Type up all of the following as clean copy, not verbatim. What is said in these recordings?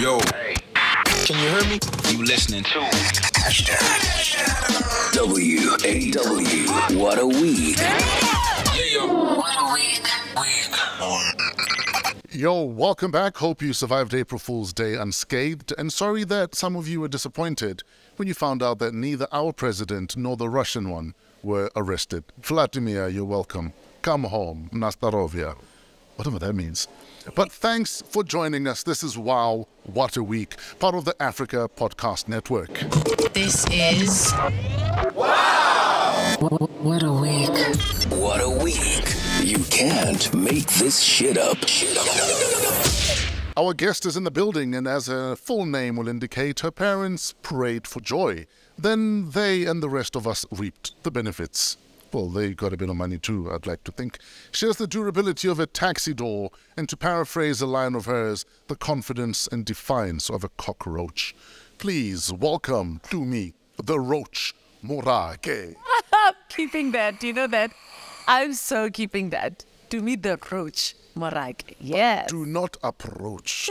Yo, hey. Can you hear me? You listening to hashtag WAW. What a week. Yo, welcome back. Hope you survived April Fool's Day unscathed, and sorry that some of you were disappointed when you found out that neither our president nor the Russian one were arrested. Vladimir, you're welcome. Come home, Nastarovia. Whatever that means. But thanks for joining us. This is Wow, What a Week, part of the Africa Podcast Network. This is Wow! What a week. What a week. You can't make this shit up. Our guest is in the building, and as her full name will indicate, her parents prayed for joy. Then they and the rest of us reaped the benefits. Well, they got a bit of money too, I'd like to think. She has the durability of a taxi door, and to paraphrase a line of hers, the confidence and defiance of a cockroach. Please welcome Tumi, the Roach Morake. I'm keeping that, you know that. I'm so keeping that. Tumi, the Roach Morake. Yes. But do not approach.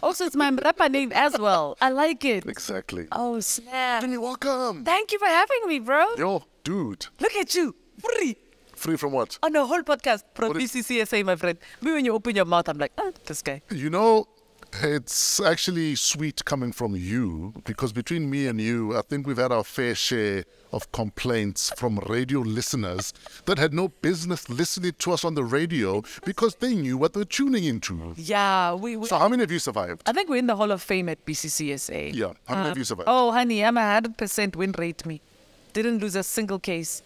Also, it's my rapper name as well. I like it. Exactly. Oh, snap. Tumi, welcome. Thank you for having me, bro. Yo, dude. Look at you. Free. Free from what? On a whole podcast from BCCSA, my friend. When you open your mouth, I'm like, oh, this guy. You know, it's actually sweet coming from you, because between me and you, I think we've had our fair share of complaints from radio listeners that had no business listening to us on the radio because they knew what they were tuning into. Yeah. So how many of you survived? I think we're in the Hall of Fame at BCCSA. Yeah. How many of you survived? Oh, honey, I'm 100% win rate me. Didn't lose a single case.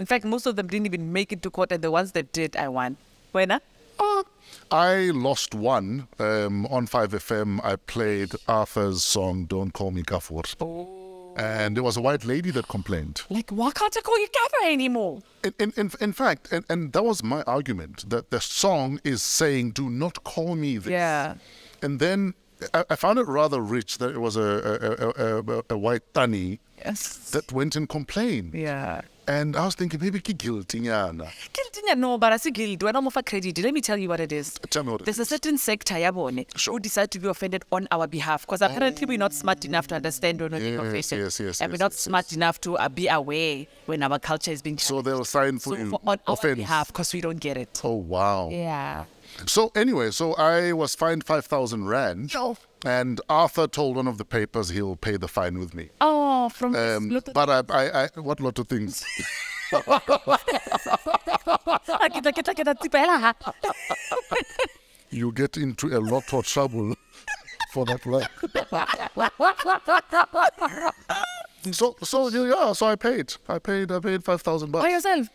In fact, most of them didn't even make it to court, and the ones that did, I won. Buena? Oh. I lost one on 5 FM. I played Arthur's song, Don't Call Me Gafur. Oh. And there was a white lady that complained. Like, why can't I call you Gafur anymore? In fact, that was my argument, that the song is saying, do not call me this. Yeah. And then I found it rather rich that it was a white Tani that went and complained. Yeah. And I was thinking, maybe Giltinyana. Giltinyana, no, but I see Gild. When I'm offer credit, let me tell you what it is. Tell me what it is. There's a certain sector, Yabone, who decide to be offended on our behalf, because apparently we're not smart enough to understand or not confession. And we're not smart enough to be aware when our culture is being challenged. So they'll sign for you on our behalf, because we don't get it. Oh, wow. Yeah. So anyway, so I was fined 5,000 rand. Oh. And Arthur told one of the papers he'll pay the fine with me. Oh, from Lotto. But I what lot of things? You get into a lot of trouble for that right. So I paid $5,000. By yourself?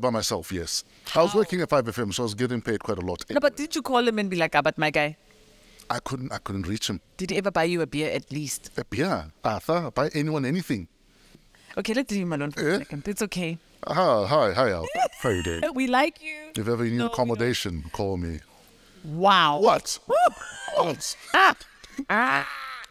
By myself, yes. How? I was working at 5FM, so I was getting paid quite a lot. Anyway. No, but did you call him and be like, but my guy? I couldn't reach him. Did he ever buy you a beer at least? A beer? Arthur, buy anyone anything. Okay, let's leave him alone for a second. It's okay. Hi, Al. How you doing? We like you. If ever you need accommodation, call me. Wow. What? What?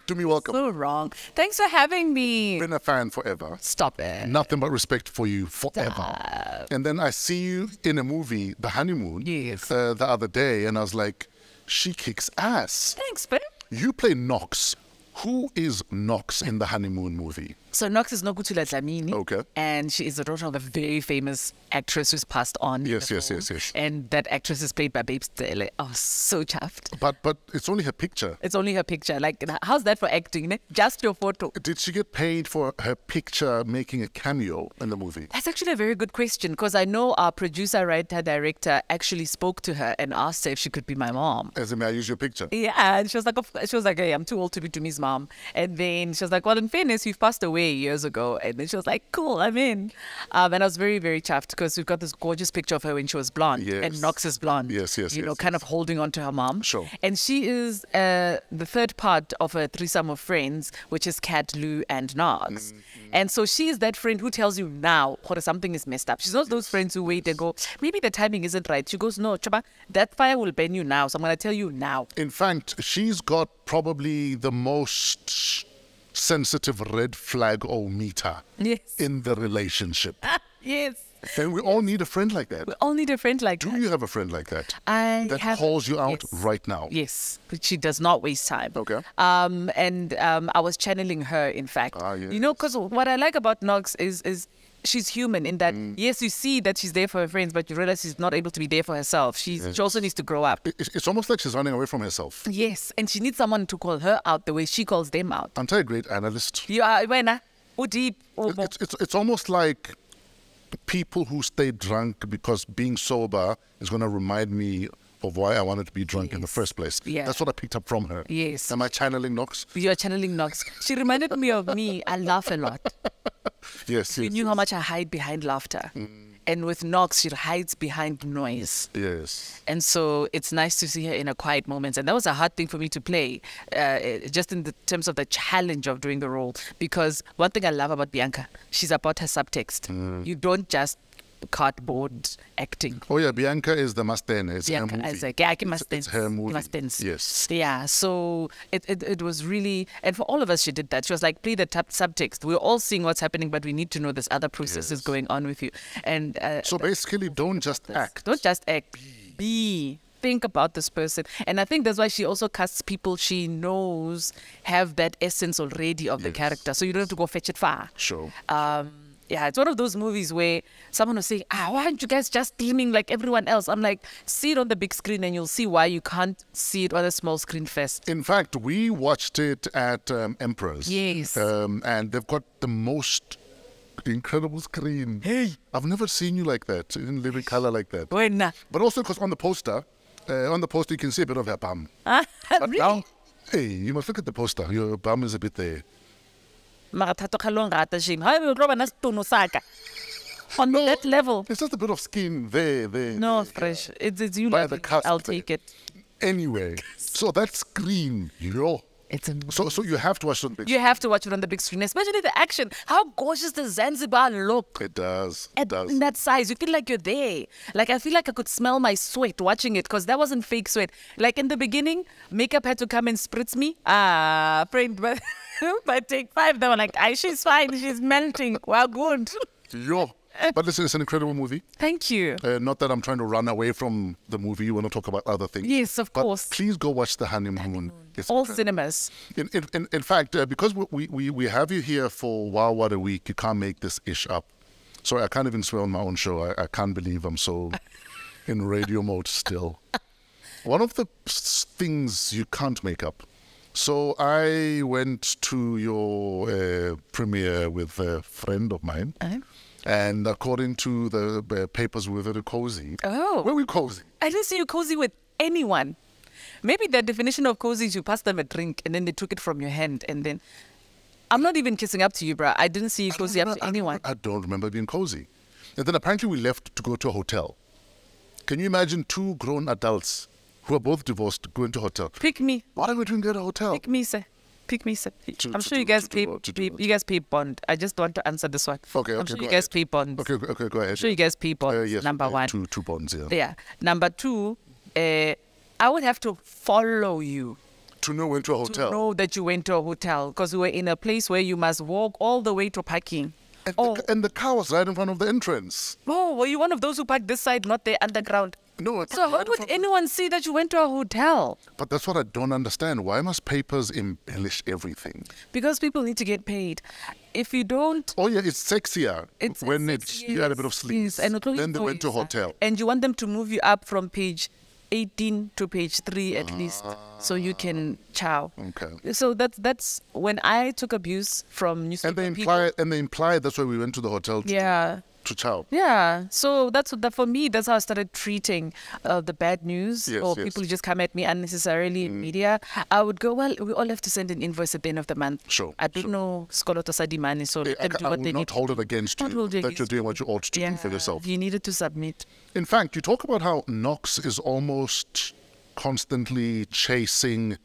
Tumi, welcome. So wrong. Thanks for having me. Been a fan forever. Stop it. Nothing but respect for you forever. Stop. And then I see you in a movie, The Honeymoon, the other day, and I was like, she kicks ass. Thanks, babe. You play Knox. Who is Knox in The Honeymoon movie? So Knox is Nokuthula Dlamini. Okay. And she is the daughter of a very famous actress who's passed on. Yes. And that actress is played by Babe Staley. Oh, so chuffed. But it's only her picture. It's only her picture. Like, how's that for acting? Just your photo. Did she get paid for her picture making a cameo in the movie? That's actually a very good question, because I know our producer, writer, director actually spoke to her and asked her if she could be my mom. As in, may I use your picture? Yeah. And she was like, hey, I'm too old to be Tumi's mom. And then she was like, well, in fairness, you've passed away years ago. And then she was like, cool, I'm in. And I was very, very chuffed, because we've got this gorgeous picture of her when she was blonde. Yes. And Knox is blonde. Yes, kind of holding on to her mom. Sure. And she is the third part of a threesome of friends, which is Cat, Lou, and Knox. Mm-hmm. And so she is that friend who tells you now, something is messed up. She's not those friends who wait and go, maybe the timing isn't right. She goes, no, Chaba, that fire will burn you now. So I'm going to tell you now. In fact, she's got probably the most sensitive red flag or meter in the relationship. Yes. And we all need a friend like that. We all need a friend like that. Do you have a friend like that? That calls you out right now? Yes, but she does not waste time. Okay. I was channeling her, in fact. Yes. You know, because what I like about Nox is she's human in that, yes, you see that she's there for her friends, but you realize she's not able to be there for herself. She also needs to grow up. It's almost like she's running away from herself. Yes, and she needs someone to call her out the way she calls them out. Aren't I a great analyst? You are, Wena. It's almost like people who stay drunk because being sober is going to remind me of why I wanted to be drunk in the first place. Yeah. That's what I picked up from her. Yes. Am I channeling Nox? You are channeling Nox. She reminded me of me. I laugh a lot. Yes. You knew how much I hide behind laughter. And with Nox, she hides behind noise. Yes. And so it's nice to see her in a quiet moment. And that was a hard thing for me to play, just in the terms of the challenge of doing the role. Because one thing I love about Bianca, she's about her subtext. You don't just cardboard acting. Oh yeah, Bianca is the Mastene. It's Bianca, her movie. It's her movie. Yes. Yeah. So it was really, and for all of us, she did that. She was like, play the subtext. We're all seeing what's happening, but we need to know this other process is going on with you. And so basically, don't just act. Don't just act. Be. Think about this person. And I think that's why she also casts people she knows have that essence already of the character. So you don't have to go fetch it far. Sure. Yeah, it's one of those movies where someone will say, why aren't you guys just teaming like everyone else? I'm like, see it on the big screen and you'll see why you can't see it on a small screen first. In fact, we watched it at Emperor's. Yes. And they've got the most incredible screen. Hey! I've never seen you like that, in living color like that. Buena. But also because on the poster you can see a bit of her bum. But really? Now, hey, you must look at the poster. Your bum is a bit there. On that level. It's just a bit of skin there. No, Fresh. It's you. By the cusp, I'll take it. Anyway, so that screen, so you have to watch it on the big screen. You have to watch it on the big screen, especially the action. How gorgeous does Zanzibar look? It does. In that size, you feel like you're there. Like, I feel like I could smell my sweat watching it, because that wasn't fake sweat. Like, in the beginning, makeup had to come and spritz me. But take five, they were like, she's fine, she's melting. Well, good. Yo. But listen, it's an incredible movie. Thank you. Not that I'm trying to run away from the movie. You want to talk about other things. Yes, of course. Please go watch The Honeymoon. It's all cinemas. In fact, because we have you here for Wow What a Week, you can't make this ish up. Sorry, I can't even swear on my own show. I can't believe I'm so in radio mode still. One of the things you can't make up. So I went to your premiere with a friend of mine. And according to the papers, we were very cozy. Oh. Were we cozy? I didn't see you cozy with anyone. Maybe the definition of cozy is you pass them a drink and then they took it from your hand. And then, I'm not even kissing up to you, bruh. I didn't see you cozy up to anyone. I don't remember being cozy. And then apparently we left to go to a hotel. Can you imagine two grown adults who are both divorced going to a hotel? Pick me. Why are we doing at a hotel? Pick me, sir. Pick me, sir. I'm sure you guys pay bond. I just want to answer this one. Okay, I'm sure you guys pay bonds. Okay, go ahead. I'm sure you guys pay bonds, yes, number one. Two bonds, yeah. Yeah. Number two, I would have to follow you. To know went to a hotel? To know that you went to a hotel, because we were in a place where you must walk all the way to parking. And the car was right in front of the entrance. Oh, were you one of those who parked this side, not the underground? No, so how would anyone see that you went to a hotel? But that's what I don't understand. Why must papers embellish everything? Because people need to get paid. If you don't... Oh yeah, it's sexier when you had a bit of sleep. Yes, and then they went to a hotel. And you want them to move you up from page 18 to page 3 at least, so you can chow. Okay. So that's when I took abuse from newspaper people. And they imply that's why we went to the hotel. Yeah. To chow. Yeah. So for me, that's how I started treating the bad news or people who just come at me unnecessarily in media. I would go, well, we all have to send an invoice at the end of the month. Sure. I don't know, I will not hold it against you that you're doing what you ought to do for yourself. You needed to submit. In fact, you talk about how Nox is almost constantly chasing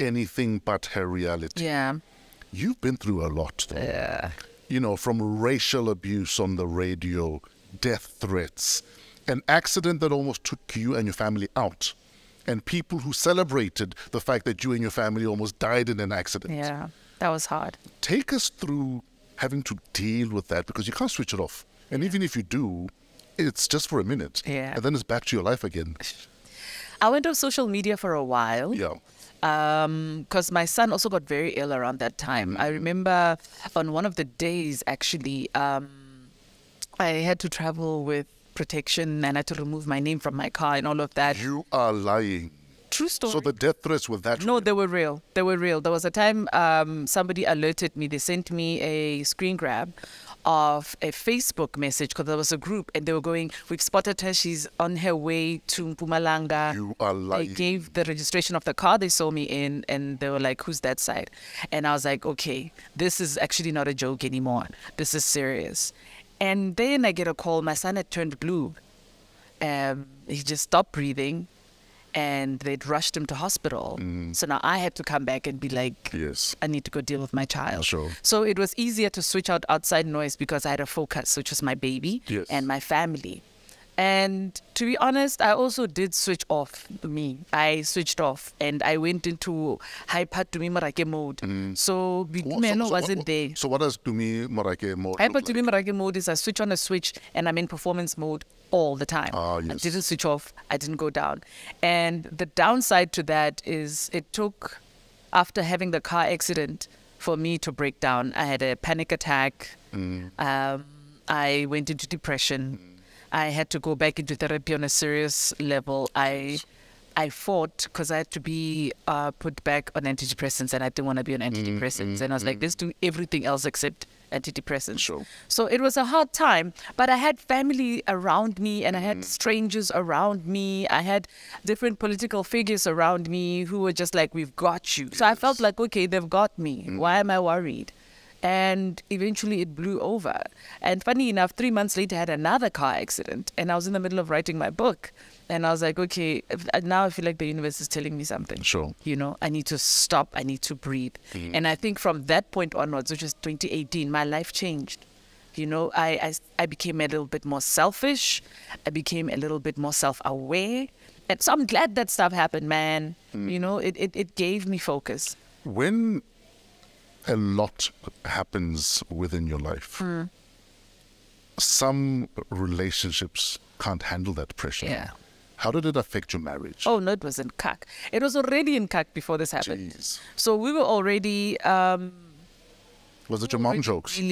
anything but her reality. Yeah. You've been through a lot, though. Yeah. You know, from racial abuse on the radio, death threats, an accident that almost took you and your family out, and people who celebrated the fact that you and your family almost died in an accident. Yeah, that was hard. Take us through having to deal with that, because you can't switch it off. And even if you do, it's just for a minute. Yeah. And then it's back to your life again. I went off social media for a while. Yeah. Because my son also got very ill around that time. I remember on one of the days, actually, I had to travel with protection and I had to remove my name from my car and all of that. You are lying. True story. So the death threats were that real? No, they were real. They were real. There was a time somebody alerted me. They sent me a screen grab of a Facebook message because there was a group and they were going, we've spotted her. She's on her way to Mpumalanga. You are lying. They gave the registration of the car they saw me in and they were like, who's that side? And I was like, okay, this is actually not a joke anymore. This is serious. And then I get a call. My son had turned blue. He just stopped breathing. And they'd rushed him to hospital. So now I had to come back and be like, yes, I need to go deal with my child. Sure. So it was easier to switch out outside noise because I had a focus, which was my baby and my family. And to be honest, I also did switch off me. I switched off and I went into hyper Tumi Morake mode. So Bigumeno wasn't there. So what does Tumi Morake mode? Hyper Tumi Morake mode is I switch on a switch and I'm in performance mode all the time. I didn't switch off. I didn't go down. And the downside to that is it took, after having the car accident, for me to break down. I had a panic attack. I went into depression. I had to go back into therapy on a serious level. I fought because I had to be put back on antidepressants and I didn't want to be on antidepressants. And I was like, let's do everything else except antidepressants. Sure. So it was a hard time, but I had family around me and I had strangers around me. I had different political figures around me who were just like, we've got you. So I felt like, okay, they've got me. Why am I worried? And eventually it blew over. And funny enough, 3 months later, I had another car accident. And I was in the middle of writing my book. And I was like, okay, now I feel like the universe is telling me something. Sure. You know, I need to stop. I need to breathe. And I think from that point onwards, which was 2018, my life changed. You know, I became a little bit more selfish. I became a little bit more self-aware. And so I'm glad that stuff happened, man. You know, it gave me focus. When a lot happens within your life. Some relationships can't handle that pressure. Yeah. How did it affect your marriage? Oh, no, it was in CAC. It was already in CAC before this happened. Jeez. So we were already... was it your mom jokes? He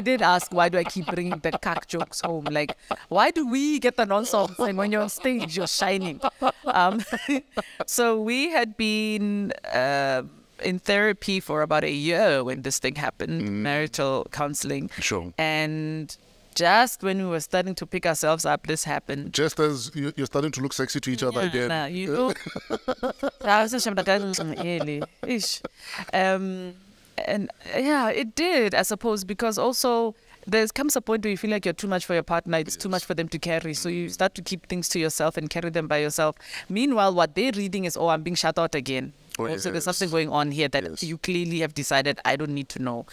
did ask, why do I keep bringing the CAC jokes home? Like, why do we get the nonsense and when you're on stage, you're shining? So we had been in therapy for about a year when this thing happened, marital counseling. Sure. And just when we were starting to pick ourselves up, this happened. Just as you're starting to look sexy to each other again. Nah, you know. And yeah, it did, I suppose, because also there comes a point where you feel like you're too much for your partner. It's too much for them to carry. So you start to keep things to yourself and carry them by yourself. Meanwhile, what they're reading is, oh, I'm being shut out again. So there's something going on here that you clearly have decided I don't need to know.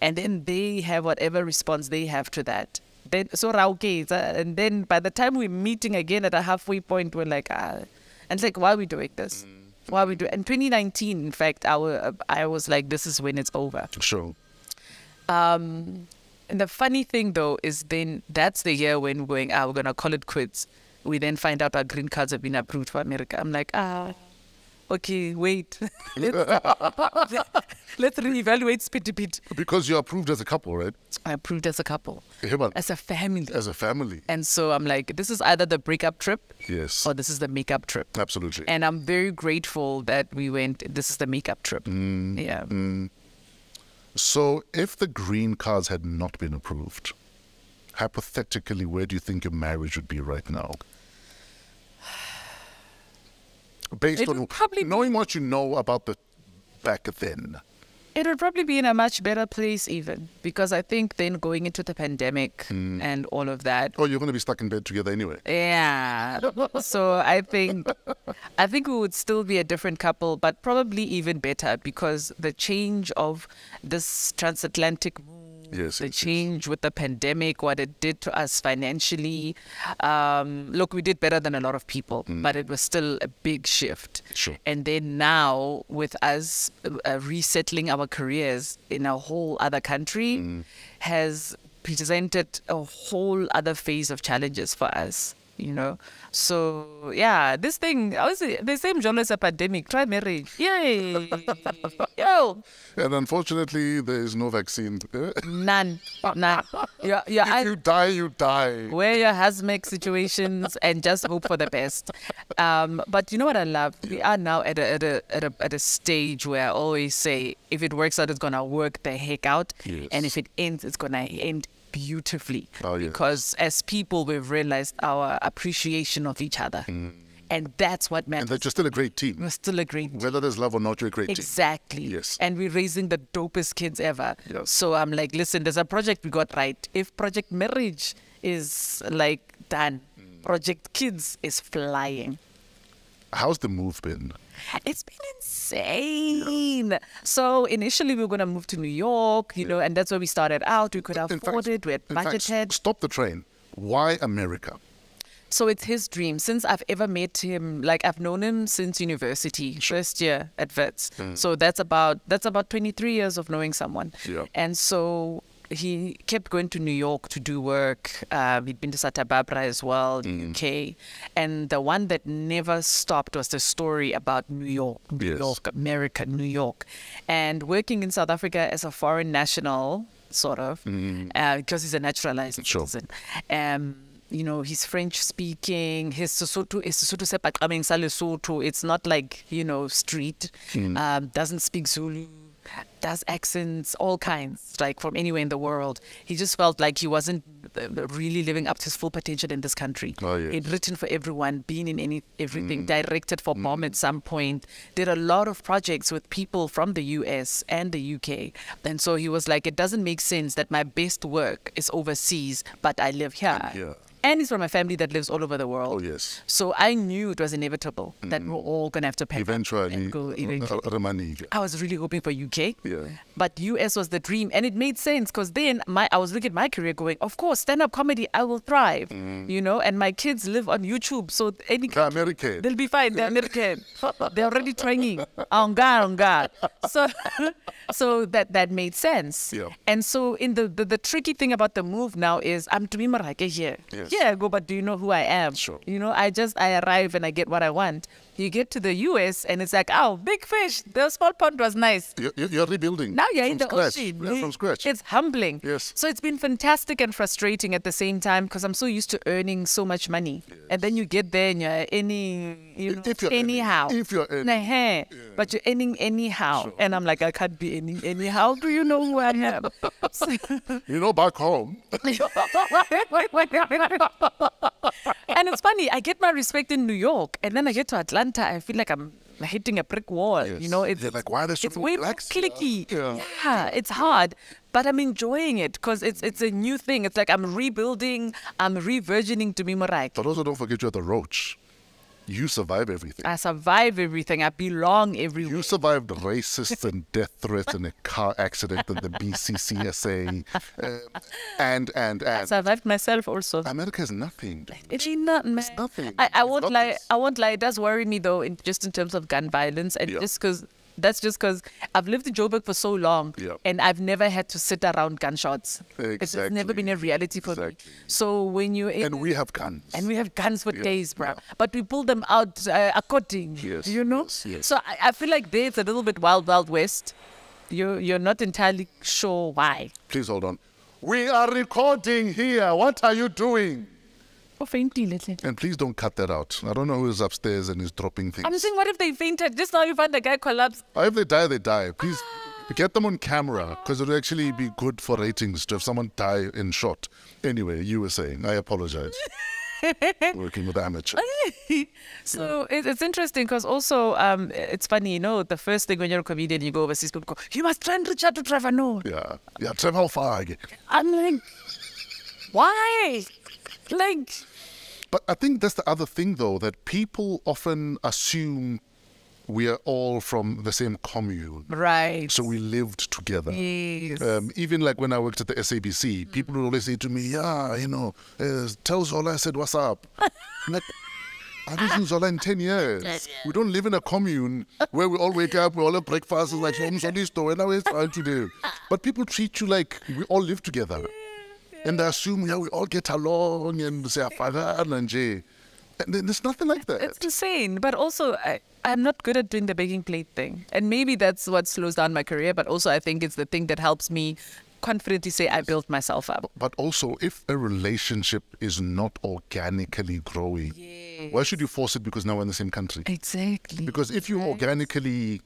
And then they have whatever response they have to that. Then so Rauke, and then by the time we're meeting again at a halfway point, we're like, ah. And it's like, why are we doing this? Why are we doing? In 2019, in fact, I was like, this is when it's over. Sure. And the funny thing though is then that's the year when we're going, ah, we're gonna call it quits. We then find out our green cards have been approved for America. I'm like, ah. Okay, wait. Let's reevaluate spitty pit. Because you're approved as a couple, right? I'm approved as a couple. As a family. As a family. And so I'm like, this is either the breakup trip or this is the makeup trip. Absolutely. And I'm very grateful that we went, this is the makeup trip. Yeah. So if the green cards had not been approved, hypothetically, where do you think your marriage would be right now? Based on knowing what you know about the back then. It would probably be in a much better place even because I think then going into the pandemic and all of that. Oh, you're going to be stuck in bed together anyway. Yeah. So I think we would still be a different couple, but probably even better because the change of this transatlantic move Yes, the change with the pandemic, what it did to us financially. Look, we did better than a lot of people, but it was still a big shift. Sure. And then now with us resettling our careers in a whole other country has presented a whole other phase of challenges for us, you know. So, yeah, this thing, obviously, the same genre as a pandemic, try marriage. Yay! Yo! And unfortunately, there is no vaccine. None. None. If you die, you die. Wear your hazmat situations and just hope for the best. But you know what I love? We are now at a stage where I always say, if it works out, it's going to work the heck out. Yes. And if it ends, it's going to end beautifully. Oh, yes. Because as people, we've realized our appreciation of each other. And that's what matters. And that you're still a great team. We're still a great team. Whether there's love or not, you're a great team. Exactly. Yes. And we're raising the dopest kids ever. Yes. So I'm like, listen, there's a project we got right. If Project Marriage is like done, Project Kids is flying. How's the move been? It's been insane. Yeah. So initially we were going to move to New York, you know, and that's where we started out. We could afford it. We had budgeted. In fact, stop the train. Why America? So it's his dream. Since I've ever met him, like I've known him since university, first year at WITS. So that's about 23 years of knowing someone. Yeah. And so he kept going to New York to do work. He'd been to Santa Barbara as well, UK. And the one that never stopped was the story about New York, New York, America, New York. And working in South Africa as a foreign national, sort of, because he's a naturalized citizen. You know, he's French speaking, his Sesotho is Sesotho sepak ameng sa Lesotho. It's not like, you know, street, doesn't speak Zulu, does accents, all kinds, like from anywhere in the world. He just felt like he wasn't really living up to his full potential in this country. Oh, yes. He'd written for everyone, been in everything, directed for Mom at some point, did a lot of projects with people from the US and the UK. And so he was like, it doesn't make sense that my best work is overseas, but I live here. Yeah. And he's from a family that lives all over the world. Oh, yes. So I knew it was inevitable that we're all going to have to pack eventually. I was really hoping for UK. Yeah. But US was the dream. And it made sense because then I was looking at my career going, of course, stand-up comedy, I will thrive. You know, and my kids live on YouTube. So any they're American. They'll be fine. They're American. They're already training. On God, on God. So that made sense. Yeah. And so in the tricky thing about the move now is I'm Tumi Morake here. Yes. Yeah, I go, but do you know who I am? Sure. You know, I arrive and I get what I want. You get to the US and it's like, oh, big fish. The small pond was nice. You're rebuilding. Now you're in the ocean. Yeah, from scratch. It's humbling. Yes. So it's been fantastic and frustrating at the same time because I'm so used to earning so much money. Yes. And then you get there and you're earning, you know, anyhow. If you're earning. Yeah. But you're earning anyhow. Sure. And I'm like, I can't be earning anyhow. Do you know who I am? You know, back home. And it's funny, I get my respect in New York and then I get to Atlanta, I feel like I'm hitting a brick wall. Yes. You know, it's like, why are there so many blacks? It's way clicky. Yeah. Yeah, it's hard, but I'm enjoying it because it's a new thing. It's like I'm rebuilding, I'm re-virgining Tumi Morake. But also don't forget you're the roach. You survive everything. I survive everything. I belong everywhere. You survived racists and death threats and a car accident and the BCCSA and I survived myself also. America is nothing. It's nothing, man. It's nothing. I won't lie. I won't lie. It does worry me though, just in terms of gun violence and just because. That's just because I've lived in Joburg for so long and I've never had to sit around gunshots. Exactly. It's just never been a reality for me. So when you... And we have guns. And we have guns for days, bro. Yeah. But we pull them out according, you know? Yes. So I feel like there it's a little bit wild, wild west. You're not entirely sure why. Please hold on. We are recording here. What are you doing? And please don't cut that out. I don't know who is upstairs and is dropping things. I'm saying, what if they fainted? Just now you find the guy collapsed. Or if they die, they die. Please get them on camera because it would actually be good for ratings to have someone die in shot. Anyway, you were saying, I apologize. Working with amateur. So it's interesting because also it's funny, you know, the first thing when you're a comedian, you go overseas, people go, you must try and reach out to Trevor Noah. Yeah. Yeah, Trevor, how far again? I'm like, why? Like... But I think that's the other thing, though, that people often assume we are all from the same commune. Right. So we lived together. Yes. Even like when I worked at the SABC, people would always say to me, yeah, you know, tell Zola I said, what's up? Like, I haven't seen Zola in 10 years. We don't live in a commune where we all wake up, we all have breakfast, it's like, I'm sorry, and I was trying to do. But people treat you like we all live together. And they assume, yeah, we all get along and say, and there's nothing like that. It's insane. But also, I'm not good at doing the baking plate thing. And maybe that's what slows down my career, but also I think it's the thing that helps me confidently say I built myself up. But also, if a relationship is not organically growing, yes, why should you force it because now we're in the same country? Exactly. Because if you organically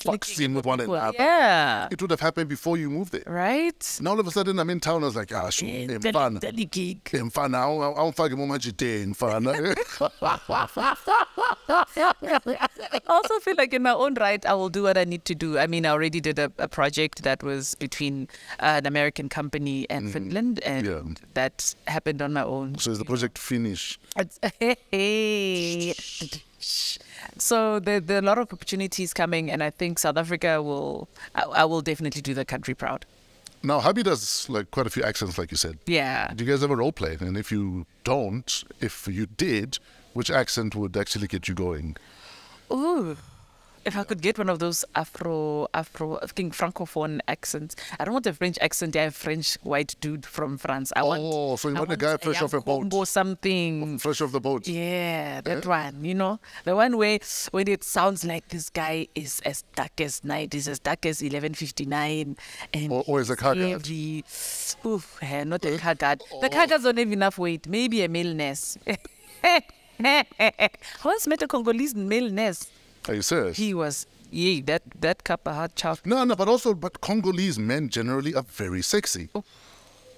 fucks in with one another, yeah, it would have happened before you moved there. Right. Now all of a sudden I'm in town, I was like, ah, shoot, I'm fun. I'm fun. I'm fucking more much day in fun. I also feel like in my own right, I will do what I need to do. I mean, I already did a project that was between an American company and Finland, and that happened on my own. So is the project finished? So there are a lot of opportunities coming, and I think South Africa will, I will definitely do the country proud. Now, Habi does like quite a few accents, like you said. Yeah. Do you guys ever role play? And if you don't, if you did, which accent would actually get you going? Ooh. If I could get one of those Afro francophone accents. I don't want a French accent. I have French white dude from France. So you want a guy fresh off a boat. Or something. Fresh off the boat. Yeah, that one, you know. The one where when it sounds like this guy is as dark as night, is as dark as 11:59. Or is a car guard. Oof, not a car guard. The car guards don't have enough weight. Maybe a maleness. I once met a Congolese maleness. Are you serious? He was, that cup of hot chocolate. No, but Congolese men generally are very sexy. Oh.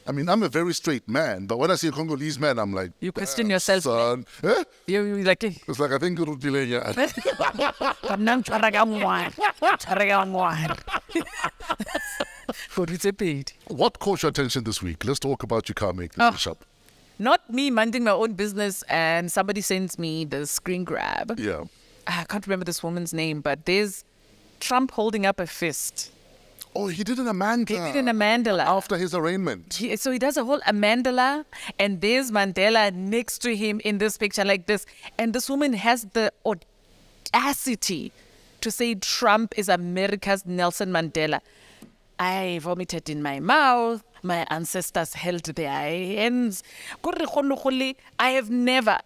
I mean, I'm a very straight man, but when I see a Congolese man, I'm like, you question yourself, son. Eh? You're like, it's like, I think it'll be like, What caught your attention this week? Let's talk about your car making shop. Not me minding my own business, and somebody sends me the screen grab. Yeah. I can't remember this woman's name, but there's Trump holding up a fist. Oh, he did an amandla. He did an amandla. After his arraignment. So he does a whole amandla, and there's Mandela next to him in this picture like this. And this woman has the audacity to say Trump is America's Nelson Mandela. I vomited in my mouth. My ancestors held their hands. I have never,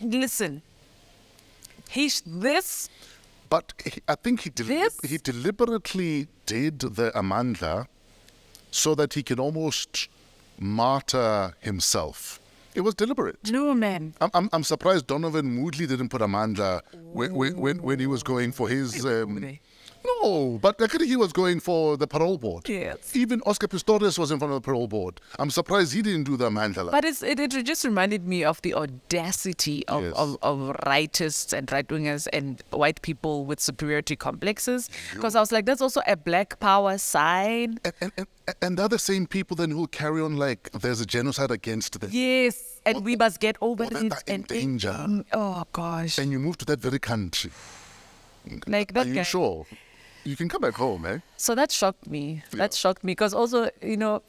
listen. I think he deliberately did the amandla so that he can almost martyr himself. It was deliberate. No, man. I'm surprised Donovan Moodley didn't put amandla when he was going for his... no, but actually he was going for the parole board. Yes. Even Oscar Pistorius was in front of the parole board. I'm surprised he didn't do the amandla. But it just reminded me of the audacity of rightists and right-wingers and white people with superiority complexes. Because I was like, that's also a black power sign. And they're the same people then who'll carry on like there's a genocide against them. Yes, and we must get over it. And danger. Oh, gosh. And you move to that very country. Like that guy. Are you sure? You can come back home, eh? So that shocked me. Yeah. That shocked me because also, you know,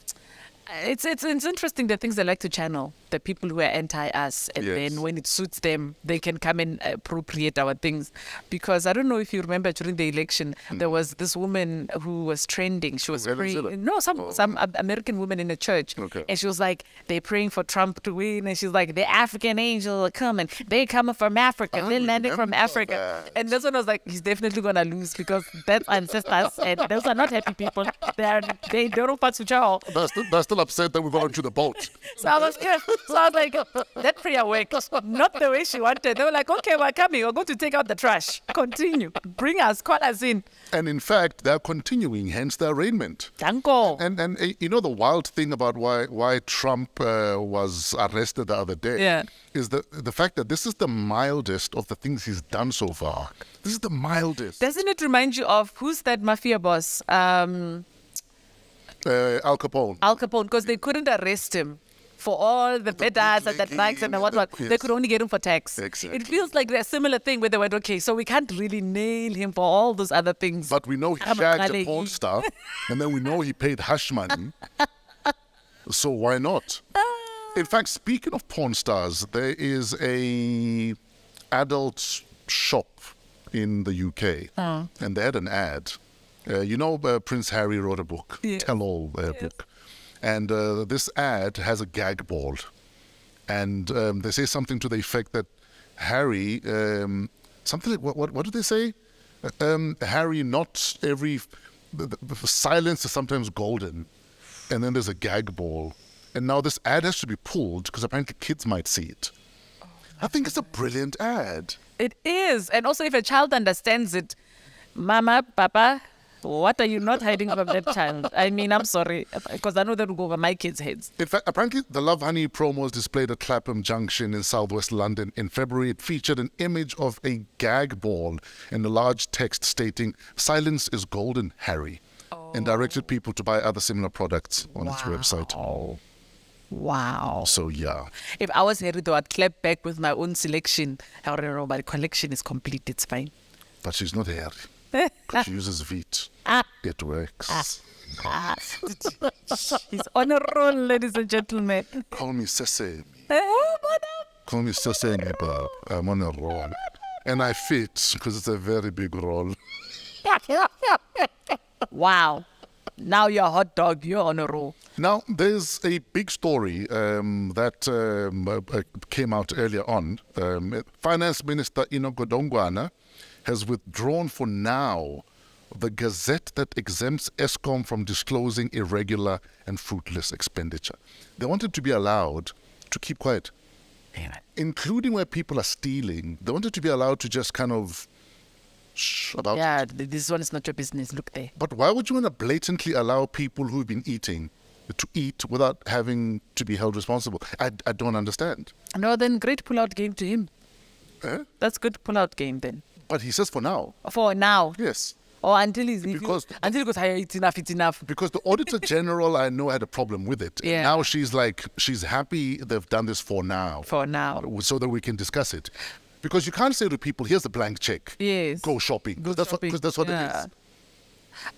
it's interesting the things they like to channel, the people who are anti-us, and then when it suits them, they can come and appropriate our things. Because I don't know if you remember during the election, there was this woman who was trending. She was praying. No, some American woman in a church, and she was like, they're praying for Trump to win, and she's like, the African angel will come, and they come from Africa, they're landing from Africa. And that's when I was like, he's definitely gonna lose because that's ancestors, and those are not happy people. They don't want to jail. They're still upset that we got onto the boat. So I was scared. So I was like, that prayer worked. Not the way she wanted. They were like, okay, we're coming. We're going to take out the trash. Continue. Bring us, call us in. And in fact, they're continuing, hence the arraignment. Danko. And you know the wild thing about why Trump was arrested the other day is the fact that this is the mildest of the things he's done so far. This is the mildest. Doesn't it remind you of, who's that mafia boss? Al Capone. Al Capone, because they couldn't arrest him. for all the betas and the drugs and the whatnot. Yes. They could only get him for tax. Exactly. It feels like a similar thing where they went, okay, so we can't really nail him for all those other things. But we know he shagged a porn star, and then we know he paid hush money. So why not? In fact, speaking of porn stars, there is a adult shop in the UK, and they had an ad. You know, Prince Harry wrote a book, tell-all book. And this ad has a gag ball. And they say something to the effect that Harry, something like, what do they say? Harry, not every, silence is sometimes golden. And then there's a gag ball. And now this ad has to be pulled because apparently kids might see it. Oh, I think it's a brilliant ad. It is. And also if a child understands it, Mama, Papa, what are you not hiding from that child? I mean, I'm sorry, because I know that will go over my kids' heads. In fact, apparently the Love Honey promos displayed at Clapham Junction in southwest London in February. It featured an image of a gag ball and a large text stating, "Silence is golden, Harry," and directed people to buy other similar products on its website. Wow. So, yeah. If I was Harry, though, I'd clap back with my own selection. However, my collection is complete. It's fine. But she's not Harry. She uses Vite. It works. She's on a roll, ladies and gentlemen. Call me Sesame. Call me Sesame, but I'm on a roll. And I fit because it's a very big roll. Wow. Now you're a hot dog. You're on a roll. Now, there's a big story that came out earlier on. Finance Minister Enoch Godongwana has withdrawn for now the gazette that exempts Eskom from disclosing irregular and fruitless expenditure. They wanted to be allowed to keep quiet, including where people are stealing. They wanted to be allowed to just kind of shh about it. Yeah, this one is not your business. Look there. But why would you want to blatantly allow people who've been eating to eat without having to be held responsible? I don't understand. No, then great pull-out game to him. Eh? That's good pull-out game then. But he says for now. For now? Yes. Or until he's... Because... until he goes, hey, it's enough, it's enough. Because the Auditor General, I know, had a problem with it. Yeah. Now she's like, she's happy they've done this for now. For now. So that we can discuss it. Because you can't say to people, here's a blank check. Yes. Go shopping. Because that's what it is.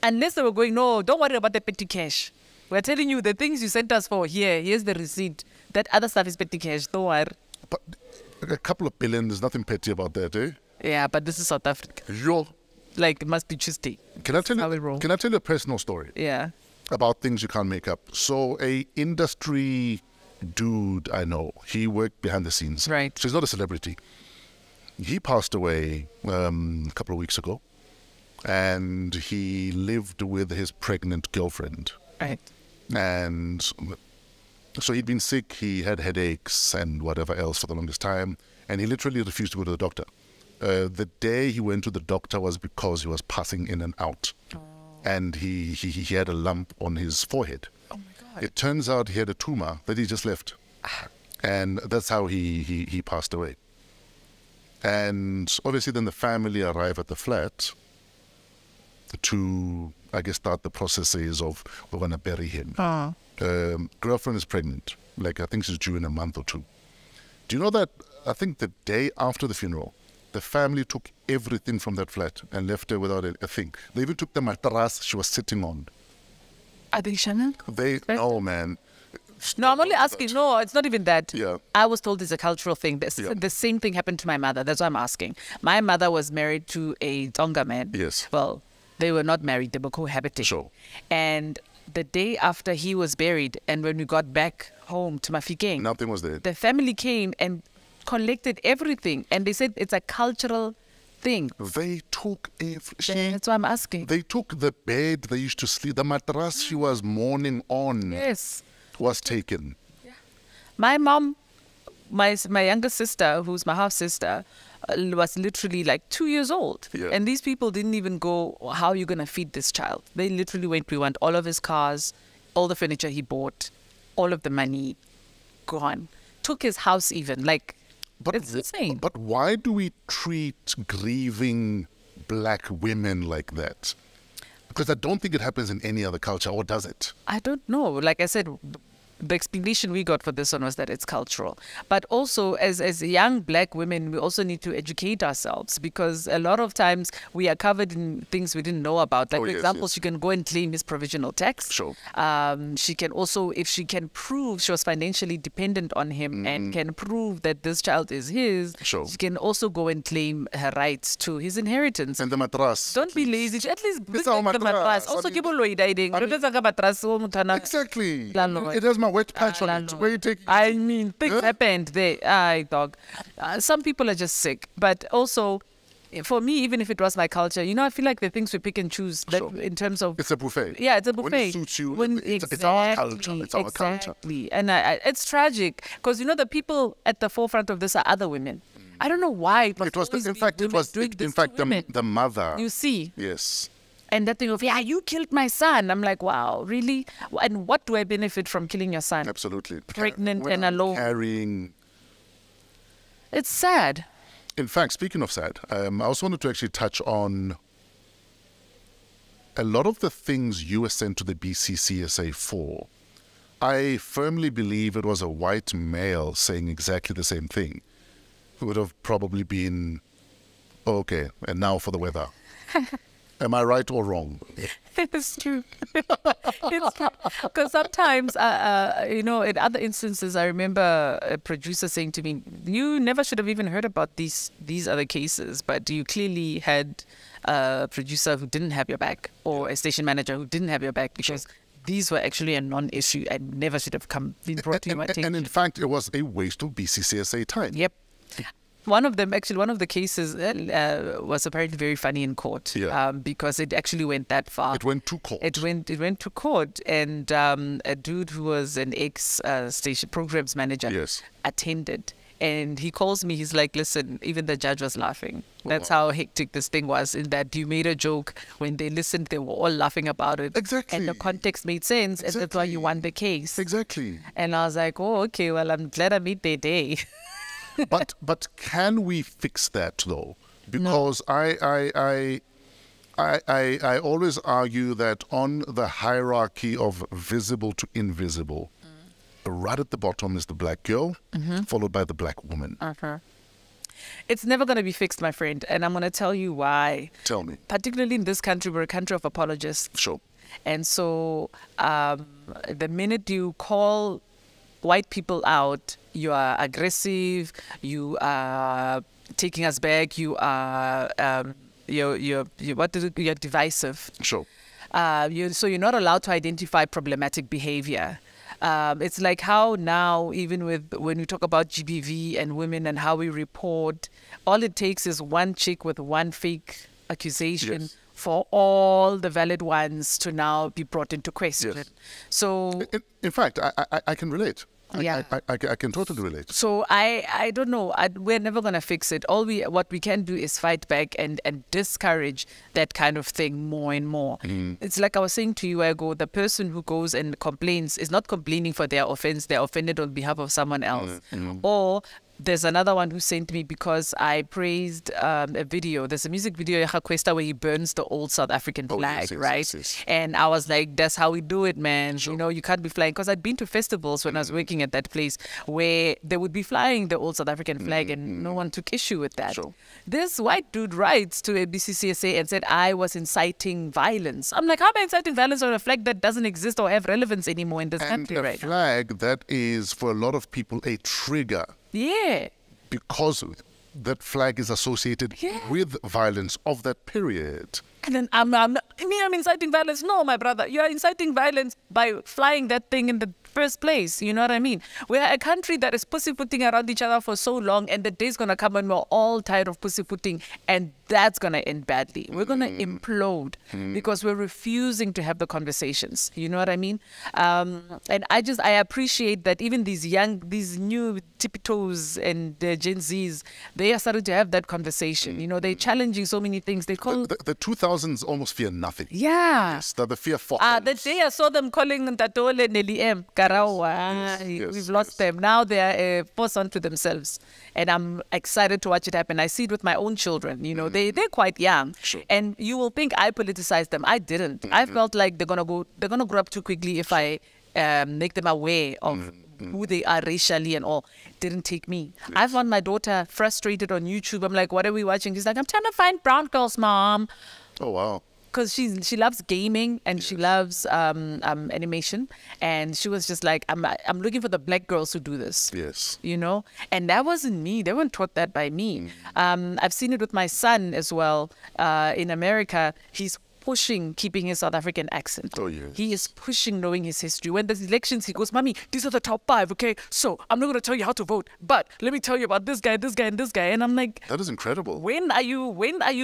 Unless they were going, no, don't worry about the petty cash. We're telling you, the things you sent us for, here, here's the receipt. That other stuff is petty cash. Don't worry. But a couple of billion, there's nothing petty about that, eh? Yeah, but this is South Africa. Yo. Like, it must be Tuesday. Can I tell you a personal story? Yeah. About things you can't make up. So, a industry dude I know, he worked behind the scenes. Right. So, he's not a celebrity. He passed away a couple of weeks ago. And he lived with his pregnant girlfriend. Right. And so, he'd been sick. He had headaches and whatever else for the longest time. And he literally refused to go to the doctor. The day he went to the doctor was because he was passing in and out. Oh. And he had a lump on his forehead. Oh my God. It turns out he had a tumor that he just left. And that's how he passed away. And obviously then the family arrive at the flat to, I guess, start the processes of, we're going to bury him. Oh. Girlfriend is pregnant. Like, I think she's due in a month or two. Do you know that, I think the day after the funeral, the family took everything from that flat and left her without a thing. They even took the matras she was sitting on. Are they Shannon? They, no, man. No, I'm only asking. No, it's not even that. Yeah. I was told it's a cultural thing. The same thing happened to my mother. That's why I'm asking. My mother was married to a Tsonga man. Yes. Well, they were not married. They were cohabiting. Sure. And the day after he was buried and when we got back home to Mafikeng, nothing was there. The family came and collected everything, and they said it's a cultural thing. They took everything. That's why I'm asking. They took the bed they used to sleep, the matras she was mourning on. Yes, was taken. Yeah. My mom, my younger sister, who's my half sister, was literally like 2 years old, and these people didn't even go, "How are you gonna feed this child?" They literally went, "We want all of his cars, all the furniture he bought, all of the money, gone." Took his house even, like. But it's insane. But why do we treat grieving black women like that? Because I don't think it happens in any other culture, or does it? I don't know. Like I said, the explanation we got for this one was that it's cultural. But also, as young black women, we also need to educate ourselves, because a lot of times we are covered in things we didn't know about. Like, for example, she can go and claim his provisional tax. Sure. She can also, if she can prove she was financially dependent on him and can prove that this child is his, she can also go and claim her rights to his inheritance. And the matras. Don't be lazy. At least look at the matras. Also, exactly. It has my wet patch on it. Where you take it? I mean, things happened there. Aye, dog. Some people are just sick. But also, for me, even if it was my culture, you know, I feel like the things we pick and choose in terms of... It's a buffet. Yeah, it's a buffet. When it suits you, it's our culture. It's our culture. And it's tragic because, you know, the people at the forefront of this are other women. I don't know why. It was, in fact, the mother. You see? Yes. And that thing of, yeah, you killed my son. I'm like, wow, really? And what do I benefit from killing your son? Absolutely. Pregnant and alone. Carrying. It's sad. In fact, speaking of sad, I also wanted to actually touch on a lot of the things you were sent to the BCCSA for. I firmly believe it was a white male saying exactly the same thing. It would have probably been, oh, okay, and now for the weather. Am I right or wrong? It's true. It's true. Because sometimes, you know, in other instances, I remember a producer saying to me, you never should have even heard about these other cases, but you clearly had a producer who didn't have your back or a station manager who didn't have your back because these were actually a non-issue and never should have been brought to my attention. And in fact, it was a waste of BCCSA time. Yep. One of them, actually, one of the cases was apparently very funny in court because it actually went that far. It went to court. It went to court, and a dude who was an ex-station programs manager attended, and he calls me. He's like, "Listen, even the judge was laughing. That's how hectic this thing was. In that you made a joke when they listened, they were all laughing about it. Exactly. And the context made sense, and that's why you won the case. Exactly. And I was like, oh, okay. Well, I'm glad I made their day." But can we fix that though? Because no. I always argue that on the hierarchy of visible to invisible, right at the bottom is the black girl, followed by the black woman. It's never going to be fixed, my friend, and I'm going to tell you why. Tell me. Particularly in this country, we're a country of apologists. Sure. And so the minute you call white people out, you are aggressive, you are taking us back, you are you're divisive. Sure. So you're not allowed to identify problematic behavior. It's like how now, even with when we talk about GBV and women and how we report, all it takes is one chick with one fake accusation for all the valid ones to now be brought into question. So in fact, I can relate. I can totally relate. So I don't know. We're never going to fix it. What we can do is fight back and discourage that kind of thing more and more. It's like I was saying to you ago, the person who goes and complains is not complaining for their offense. They're offended on behalf of someone else. Or there's another one who sent me because I praised a video. There's a music video, where he burns the old South African flag, right? And I was like, that's how we do it, man. You know, you can't be flying. Because I'd been to festivals when I was working at that place where they would be flying the old South African flag and no one took issue with that. This white dude writes to a BCCSA and said, I was inciting violence. I'm like, how am I inciting violence on a flag that doesn't exist or have relevance anymore in this country right now? And a flag that is, for a lot of people, a trigger. Yeah. Because that flag is associated with violence of that period. And then I'm inciting violence. No, my brother, you are inciting violence by flying that thing in the first place. You know what I mean? We're a country that is pussyfooting around each other for so long, and the day's going to come and we're all tired of pussyfooting, and that's going to end badly. We're going to implode because we're refusing to have the conversations. You know what I mean? And I appreciate that even these new tippy toes and Gen Zs, they are starting to have that conversation. You know, they're challenging so many things. They call the 2000s almost fear nothing. Yeah. Yes, the fear for the day I saw them calling Ntatole and Neliem, Karawa, we've lost them. Now they're forced onto themselves. And I'm excited to watch it happen. I see it with my own children. You know, they're quite young. And you will think I politicized them. I didn't. I felt like they're gonna grow up too quickly if I make them aware of who they are racially and all. Didn't take me. Yes. I found my daughter frustrated on YouTube. I'm like, what are we watching? She's like, I'm trying to find brown girls, mom. Oh, wow. Because she loves gaming and she loves animation, and she was just like, I'm looking for the black girls who do this. Yes, you know, and that wasn't me. They weren't taught that by me. I've seen it with my son as well. In America, he's pushing keeping his South African accent. Oh yes, he is pushing knowing his history. When there's elections, he goes, "Mommy, these are the top five, okay? So I'm not gonna tell you how to vote, but let me tell you about this guy, and this guy." And I'm like, "That is incredible. When are you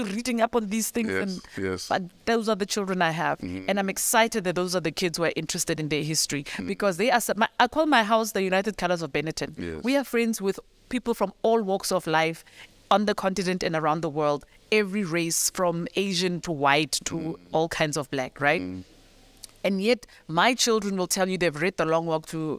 reading up on these things?" Yes, and, yes. But those are the children I have, and I'm excited that those are the kids who are interested in their history because they are. I call my house the United Colors of Benetton. Yes. We are friends with people from all walks of life, on the continent and around the world. Every race, from Asian to white to all kinds of black, right? And yet, my children will tell you they've read The Long Walk to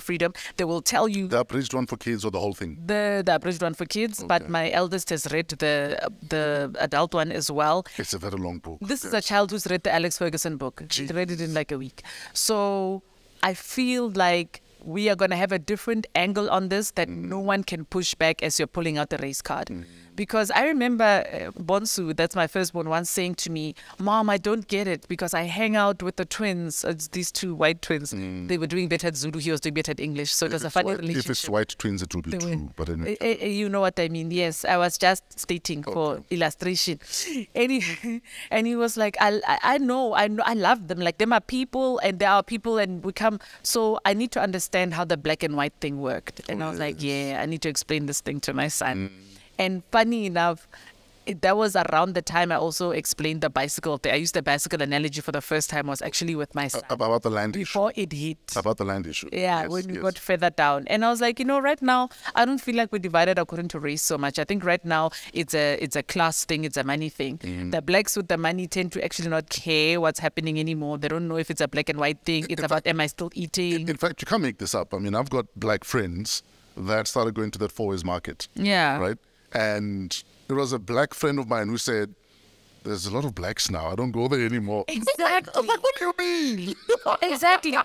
Freedom. They will tell you the abridged one for kids or the whole thing. The abridged one for kids, okay. But my eldest has read the adult one as well. It's a very long book. This is a child who's read the Alex Ferguson book. She read it in like a week. So I feel like we are going to have a different angle on this that no one can push back as you're pulling out the race card. Because I remember Bonsu, that's my firstborn, once saying to me, "Mom, I don't get it because I hang out with the twins." It's these two white twins. They were doing better at Zulu. He was doing better at English. So it was a funny relationship. If it's white twins, it will be true. But you know what I mean. Yes, I was just stating for illustration. And he was like, I know, I love them. Like, they're my people and they are people and we come. So I need to understand how the black and white thing worked. And I was like, yeah, I need to explain this thing to my son. And funny enough, that was around the time I also explained the bicycle thing. I used the bicycle analogy for the first time. I was actually with my son. About the land issue. Before it hit. About the land issue. Yeah, yes, when we got further down. And I was like, you know, right now, I don't feel like we're divided according to race so much. I think right now it's a class thing. It's a money thing. The blacks with the money tend to actually not care what's happening anymore. They don't know if it's a black and white thing. It's about, am I still eating? In fact, you can't make this up. I mean, I've got black friends that started going to that four-ways market. Yeah. Right? And there was a black friend of mine who said, "There's a lot of blacks now. I don't go there anymore." Exactly. I'm like, what do you mean? Exactly.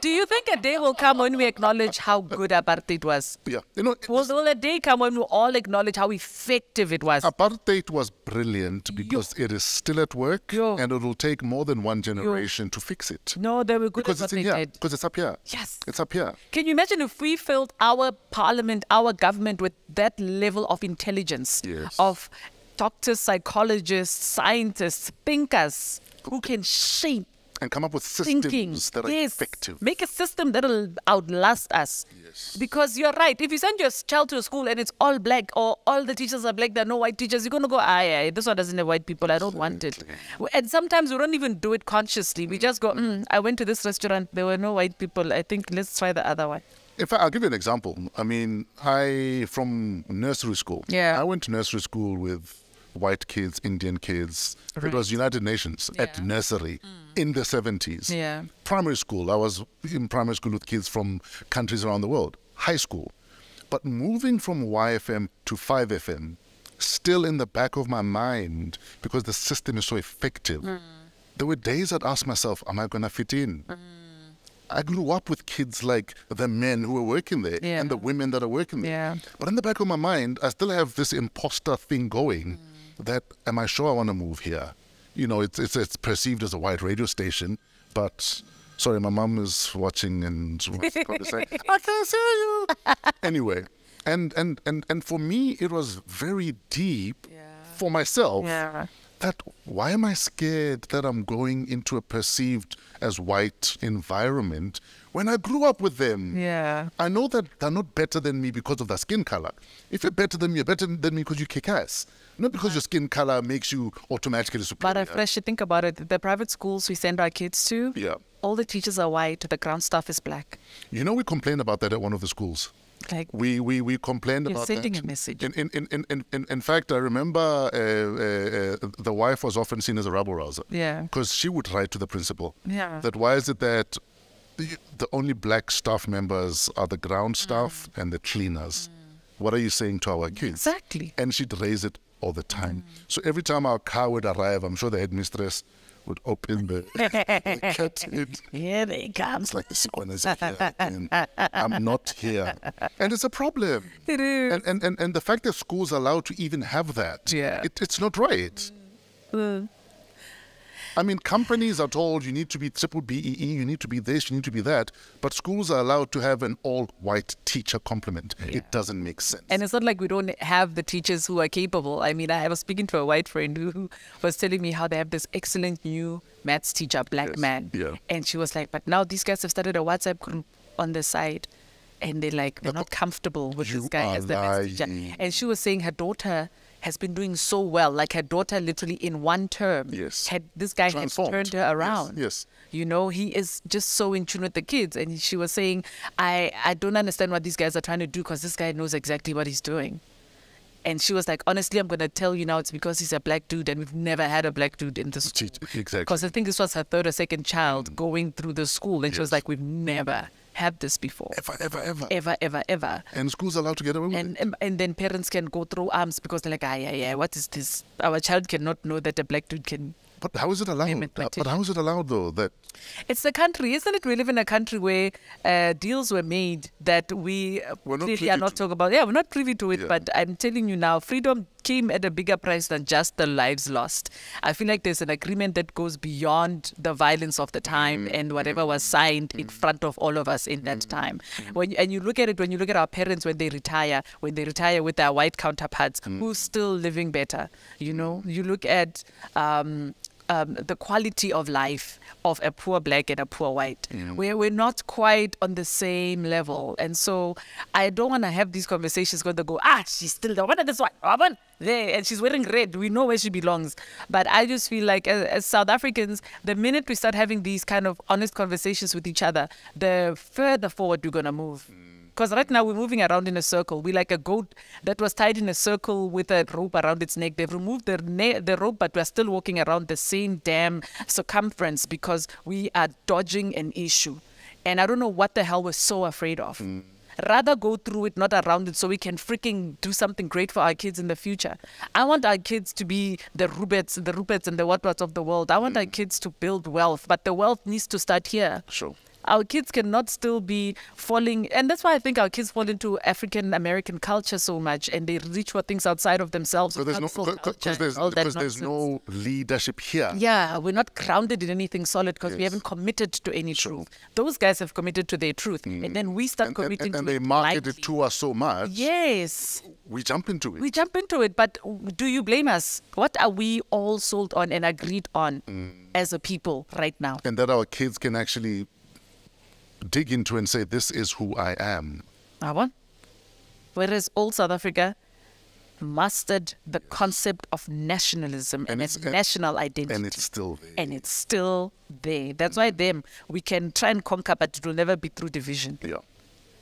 Do you think a day will come when we acknowledge how good apartheid was? Yeah. You know, will a day come when we all acknowledge how effective it was? Apartheid was brilliant because it is still at work and it will take more than one generation to fix it. No, they were good because at what they did. Because it's up here. Yes. It's up here. Can you imagine if we filled our parliament, our government with that level of intelligence of doctors, psychologists, scientists, thinkers who can shape and come up with systems that are effective. Make a system that will outlast us. Yes. Because you're right. If you send your child to a school and it's all black or all the teachers are black, there are no white teachers, you're going to go, this one doesn't have white people. I don't want it. And sometimes we don't even do it consciously. We just go, I went to this restaurant. There were no white people. I think let's try the other one. In fact, I'll give you an example. I mean, from nursery school. Yeah. I went to nursery school with white kids, Indian kids. Right. It was United Nations at nursery in the 70s. Yeah. Primary school, I was in primary school with kids from countries around the world. High school. But moving from YFM to 5FM, still in the back of my mind, because the system is so effective, there were days I'd ask myself, am I going to fit in? I grew up with kids like the men who were working there and the women that are working there. Yeah. But in the back of my mind, I still have this imposter thing going that, am I sure I want to move here? You know, it's perceived as a white radio station, but sorry, my mom is watching and wants to say, I can't see you. Anyway, and for me, it was very deep for myself. Yeah. That, why am I scared that I'm going into a perceived as white environment when I grew up with them? Yeah. I know that they're not better than me because of their skin color. If you're better than me, you're better than me because you kick ass. Not because your skin color makes you automatically superior. But Fresh, think about it. The private schools we send our kids to, all the teachers are white. The ground staff is black. You know, we complained about that at one of the schools. Like we complained about that. You're sending a message. In fact, I remember the wife was often seen as a rabble rouser. Yeah. Because she would write to the principal. Yeah. That why is it that the only black staff members are the ground staff and the cleaners? What are you saying to our kids? Exactly. And she'd raise it all the time. So every time our car would arrive, I'm sure the headmistress would open the curtain. Here they come. It's like the sequin is here. And I'm not here. And it's a problem. It is. And the fact that schools are allowed to even have that, yeah. It's not right. Mm. I mean, companies are told you need to be triple BEE, you need to be this, you need to be that, but schools are allowed to have an all-white teacher complement. Yeah. It doesn't make sense. And it's not like we don't have the teachers who are capable. I mean, I was speaking to a white friend who was telling me how they have this excellent new maths teacher, black yes. man. Yeah. And she was like, but now these guys have started a WhatsApp group on the side, and they're like, they're not comfortable with this guy as the maths teacher. And she was saying her daughter has been doing so well. Like her daughter literally in one term, yes. this guy had turned her around. Yes, yes. You know, he is just so in tune with the kids. And she was saying, I don't understand what these guys are trying to do because this guy knows exactly what he's doing. And she was like, honestly, I'm going to tell you now, it's because he's a black dude and we've never had a black dude in this school. Exactly. Because I think this was her third or second child going through the school. And yes. she was like, we've never had this before. Ever, ever, ever. Ever, ever, ever. And schools are allowed to get away with it. And then parents can go throw arms because they're like, what is this? Our child cannot know that a black dude can... But how is it allowed? But how is it allowed, though? That it's the country, isn't it? We live in a country where deals were made that we're not clearly are not talking about. Yeah, we're not privy to it. Yeah. But I'm telling you now, freedom came at a bigger price than just the lives lost. I feel like there's an agreement that goes beyond the violence of the time and whatever was signed in front of all of us in that time. And you look at it, when you look at our parents when they retire with their white counterparts, who's still living better? You know, you look at. The quality of life of a poor black and a poor white. Yeah. We're not quite on the same level. And so I don't want to have these conversations where they go, she's still the one of this white woman there, and she's wearing red. We know where she belongs. But I just feel like as South Africans, the minute we start having these kind of honest conversations with each other, the further forward we're going to move. Because right now we're moving around in a circle. We're like a goat that was tied in a circle with a rope around its neck. They've removed the rope, but we're still walking around the same damn circumference because we are dodging an issue. And I don't know what the hell we're so afraid of. Rather go through it, not around it, so we can freaking do something great for our kids in the future. I want our kids to be the Ruperts and the what-whats of the world. I want our kids to build wealth, but the wealth needs to start here. Sure. Our kids cannot still be falling. And that's why I think our kids fall into African-American culture so much and they reach for things outside of themselves. Because there's no leadership here. Yeah, we're not grounded in anything solid because we haven't committed to any truth. Those guys have committed to their truth. And then we start committing to it. And they market it to us so much. Yes. We jump into it. We jump into it. But do you blame us? What are we all sold on and agreed on as a people right now? And that our kids can actually... dig into and say, this is who I am. Whereas old South Africa mastered the concept of nationalism and national identity. And it's still there. And it's still there. That's why we can try and conquer, but it will never be through division. Yeah.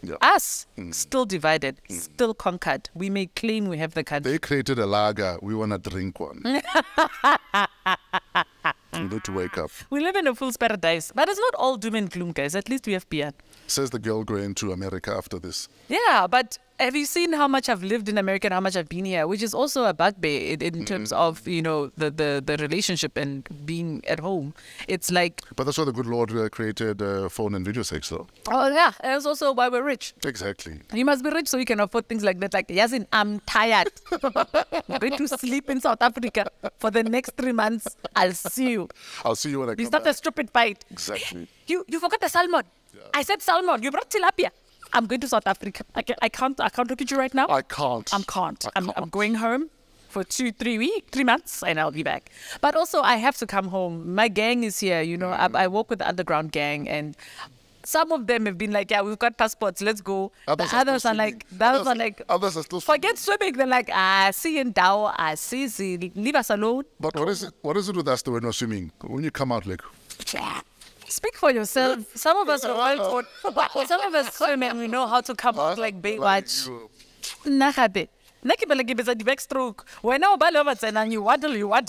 Yeah. Us, still divided, still conquered. We may claim we have the country. They created a lager. We want to drink one. We need to wake up. We live in a fool's paradise. But it's not all doom and gloom, guys. At least we have beer. Says the girl going to America after this. Yeah, but have you seen how much I've lived in America and how much I've been here? Which is also a bugbear in terms of, you know, the relationship and being at home. It's like... But that's why the good Lord created phone and video sex, though. Oh, yeah. And that's also why we're rich. Exactly. You must be rich so you can afford things like that. Like, Yasin, I'm tired. I'm going to sleep in South Africa for the next 3 months. I'll see you. I'll see you when I come back. It's not a stupid bite. Exactly. You forgot the salmon. Yeah. I said salmon. You brought tilapia. I'm going to South Africa. I can't look at you right now. I'm going home for 3 months, and I'll be back. But also, I have to come home. My gang is here. You know, I work with the underground gang, and some of them have been like, "Yeah, we've got passports. Let's go." Others are still forget swimming. They're like, see in Dao, leave us alone." But what is it with us that we're not swimming? When you come out, like. Speak for yourself. Some of us are well taught. Some of us swim and we know how to come up like Baywatch. Backstroke. When and you waddle.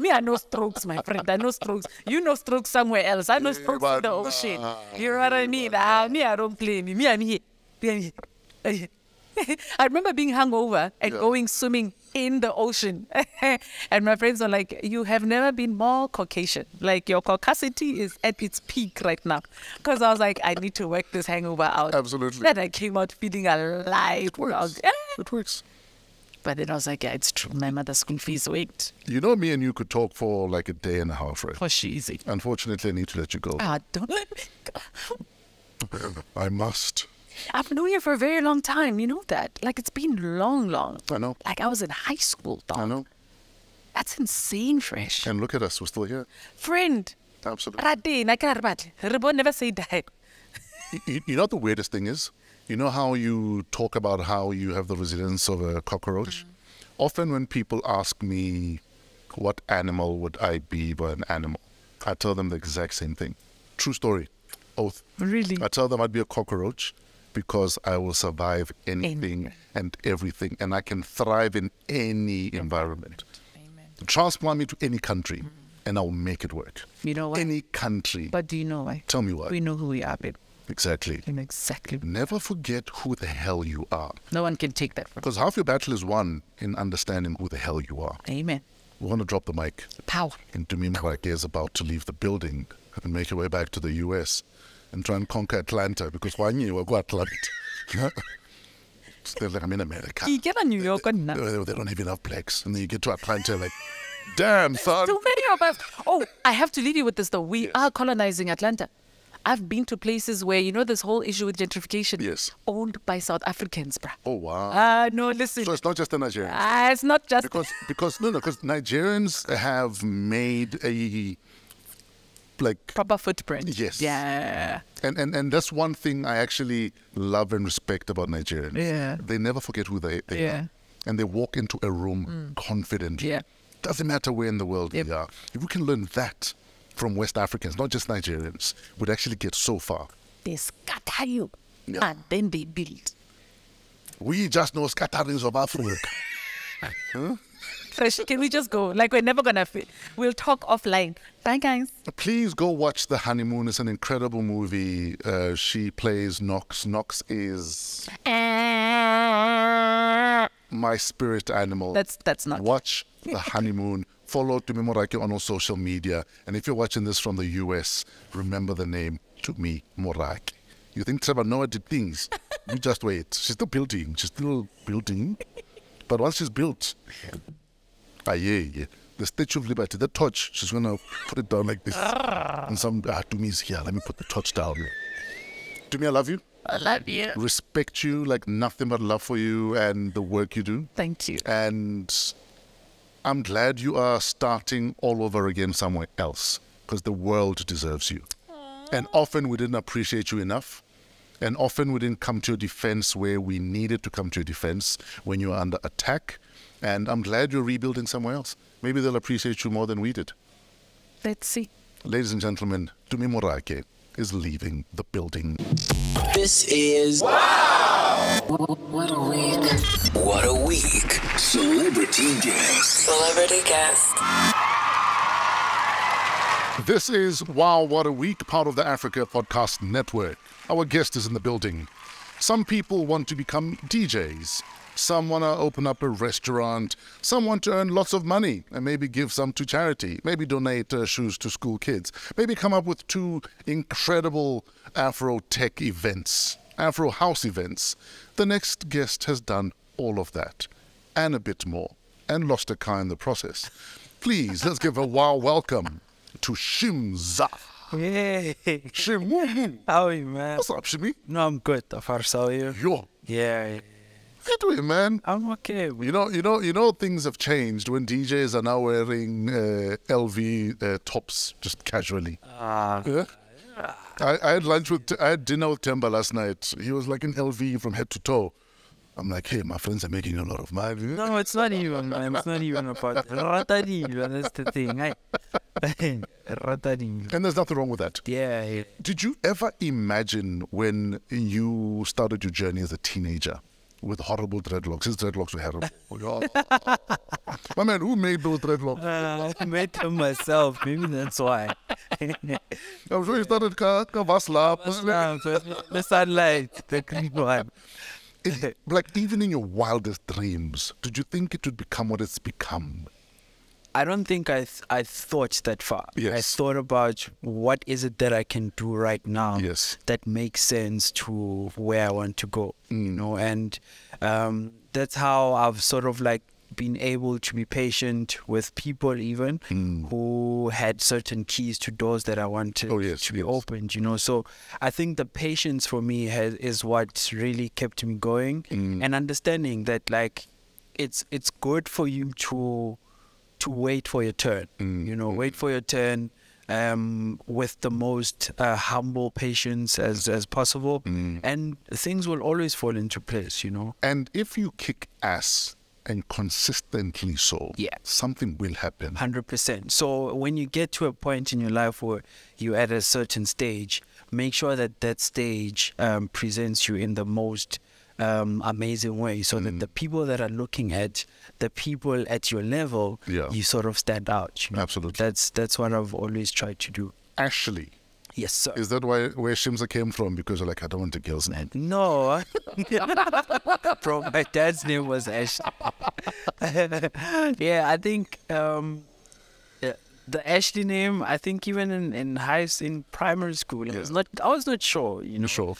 Me, I know strokes, my friend. I know strokes. You know strokes somewhere else. I know strokes in the ocean. You know what I mean? Me, I don't play. Me, I'm here. I remember being hungover and going swimming in the ocean. And my friends were like, you have never been more Caucasian. Like, your caucasity is at its peak right now. Because I was like, I need to work this hangover out. Absolutely. Then I came out feeling alive. It works. It works. But then I was like, yeah, it's true. My mother's school fees wait. You know, me and you could talk for like a day and a half, right? For easy. Unfortunately, I need to let you go. Don't let me go. I must. I've known you for a very long time. You know that. Like, it's been long, long. I know. Like, I was in high school, dog. I know. That's insane, Fresh. And look at us. We're still here. Friend. Absolutely. Never say that. You know what the weirdest thing is? You know how you talk about how you have the resilience of a cockroach? Mm. Often when people ask me, what animal would I be but an animal? I tell them the exact same thing. True story. Oath. Really? I tell them I'd be a cockroach, because I will survive anything and everything, and I can thrive in any environment. Amen. Transplant me to any country, and I will make it work. You know what? Any country. But do you know why? Tell me why. We know who we are, babe. Exactly. And exactly. Never forget who the hell you are. No one can take that from you. Because half your battle is won in understanding who the hell you are. Amen. We want to drop the mic. Power. And Tumi Morake is about to leave the building and make her way back to the US. And try and conquer Atlanta, because Kanye will go Atlanta. They're like, I'm in America. You get on New York, they don't have enough blacks. And then you get to Atlanta, like, damn, son. Too many of us. Oh, I have to leave you with this, though. We are colonizing Atlanta. I've been to places where, you know, this whole issue with gentrification. Yes. Owned by South Africans, bruh. Oh, wow. No, listen. So it's not just the Nigerians. It's not just. Because Nigerians have made a. Like proper footprint. Yes. Yeah. And that's one thing I actually love and respect about Nigerians. Yeah. They never forget who they are. And they walk into a room confidently. Yeah. Doesn't matter where in the world they are. If we can learn that from West Africans, not just Nigerians, we'd actually get so far. They scatter you and then they build. We just know scatterings of Africa. Huh? Fresh, can we just go? Like, we're never going to fit. We'll talk offline. Bye, guys. Please go watch The Honeymoon. It's an incredible movie. She plays Nox. Nox is my spirit animal. That's not. Watch The Honeymoon. Follow Tumi Morake on all social media. And if you're watching this from the US, remember the name Tumi Morake. You think Trevor Noah did things. You just wait. She's still building. But once she's built, the Statue of Liberty, the torch, she's going to put it down like this. And Tumi's here, let me put the torch down. Tumi, I love you. I love you. Respect you, like nothing but love for you and the work you do. Thank you. And I'm glad you are starting all over again somewhere else, because the world deserves you. Aww. And often we didn't appreciate you enough. And often we didn't come to your defense where we needed to come to your defense when you were under attack. And I'm glad you're rebuilding somewhere else. Maybe they'll appreciate you more than we did. Let's see. Ladies and gentlemen, Tumi Morake is leaving the building. This is... Wow! What a week. What a week. Celebrity guest. Celebrity guest. This is Wow, What a Week, part of the Africa Podcast Network. Our guest is in the building. Some people want to become DJs. Some want to open up a restaurant. Some want to earn lots of money and maybe give some to charity. Maybe donate shoes to school kids. Maybe come up with two incredible Afro tech events, Afro house events. The next guest has done all of that and a bit more and lost a car in the process. Please, let's give a wow welcome to Shimza. Hey. Shim. How are you, man? What's up, Shimi? No, I'm good. How are you? Yo. Yeah. How you doing, man? I'm okay. You know, things have changed when DJs are now wearing LV tops just casually. I had lunch with, I had dinner with Temba last night. He was like an LV from head to toe. I'm like, hey, my friends are making a lot of money. No, it's not even, man. It's not even about Ratadil. That's the thing. And there's nothing wrong with that. Yeah. Did you ever imagine when you started your journey as a teenager with horrible dreadlocks? His dreadlocks were horrible. My man, who made those dreadlocks? I made them myself. Maybe that's why. I'm sure you started Kavaslap. The sunlight, the green one. Like, even in your wildest dreams, did you think it would become what it's become? I don't think I thought that far. Yes. I thought about what is it that I can do right now that makes sense to where I want to go, you know, and that's how I've sort of like been able to be patient with people even who had certain keys to doors that I wanted to be opened, you know. So I think the patience for me is what really kept me going, and understanding that like it's good for you to wait for your turn, you know, wait for your turn with the most humble patience as possible, and things will always fall into place, you know. And if you kick ass and consistently so, something will happen. 100%. So when you get to a point in your life where you're at a certain stage, make sure that that stage presents you in the most amazing way, so that the people that are looking at, the people at your level, you sort of stand out. You know? Absolutely. That's what I've always tried to do. Ashley. Yes, sir. Is that where Shimza came from? Because you're like, I don't want a girl's name. No. From my dad's name was Ashley. I think the Ashley name, I think even in primary school, I was not sure, you know. Sure.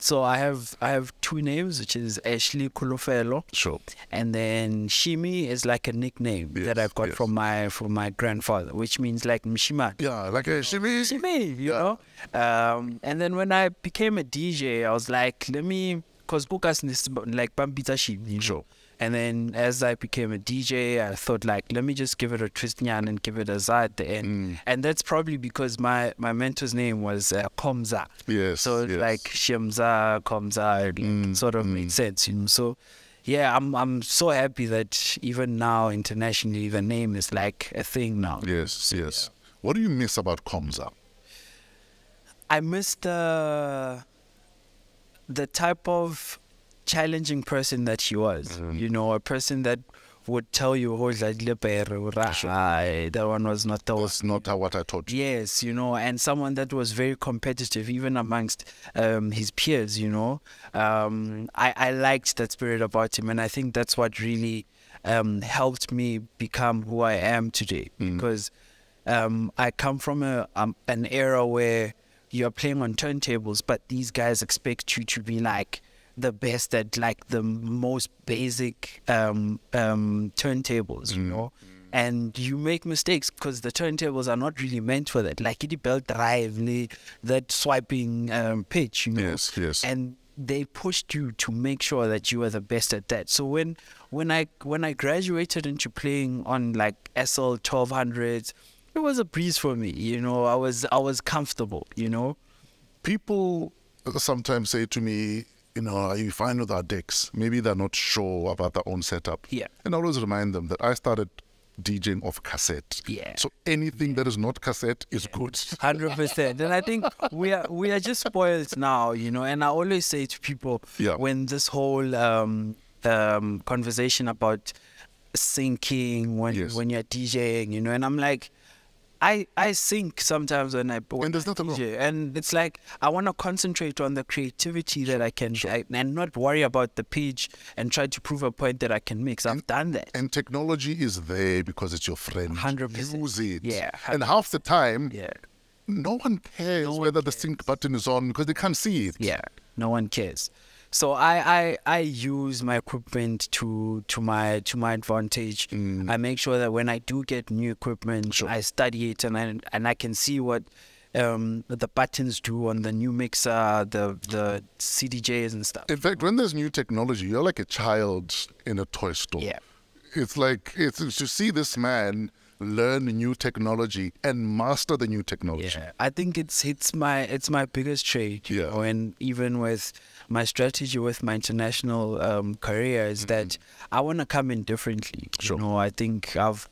So I have two names, which is Ashley Kulofelo. Sure. And then Shimi is like a nickname that I've got from my grandfather, which means like Mshima. Yeah, like a Shimi. Shimi, you know. And then when I became a DJ, I was like, let me, cause Bukas like Bambita Shimi. Sure. And then as I became a DJ, I thought like, let me just give it a twist and give it a za at the end. And that's probably because my mentor's name was Komza. Yes. So like Shimza, Komza, like, sort of made sense, you know. So yeah, I'm so happy that even now internationally the name is like a thing now. Yes. Yeah. What do you miss about Komza? I miss the type of challenging person that she was, you know, a person that would tell you, oh, that one was not the what I told you. Yes, you know, and someone that was very competitive, even amongst his peers, you know. I liked that spirit about him, and I think that's what really helped me become who I am today, because I come from an era where you're playing on turntables, but these guys expect you to be like the best at like the most basic turntables, you know, and you make mistakes because the turntables are not really meant for that, like it belt drive, that swiping pitch, you know. Yes. And they pushed you to make sure that you were the best at that. So when I graduated into playing on like SL 1200s, it was a breeze for me, you know. I was comfortable, you know. People sometimes say to me, you know, are you fine with our decks? Maybe they're not sure about their own setup. Yeah. And I always remind them that I started DJing off cassette. Yeah. So anything that is not cassette is good. 100%. And I think we are just spoiled now, you know. And I always say to people, when this whole conversation about syncing when you're DJing, you know, and I'm like, I sync sometimes when I DJ, and it's like I want to concentrate on the creativity that I can and not worry about the pitch and try to prove a point that I can mix. I've done that. And technology is there because it's your friend. 100%. Use it. Yeah. 100%. And half the time, no one cares whether the sync button is on because they can't see it. Yeah, no one cares. So I use my equipment to my advantage. I make sure that when I do get new equipment, I study it, and I can see what the buttons do on the new mixer, the CDJs and stuff. In fact, when there's new technology, you're like a child in a toy store. Yeah, it's like it's to see this man learn new technology and master the new technology. Yeah, I think it's my biggest trait. Yeah, know, and even with my strategy with my international career is that I want to come in differently. Sure. You know, I think I've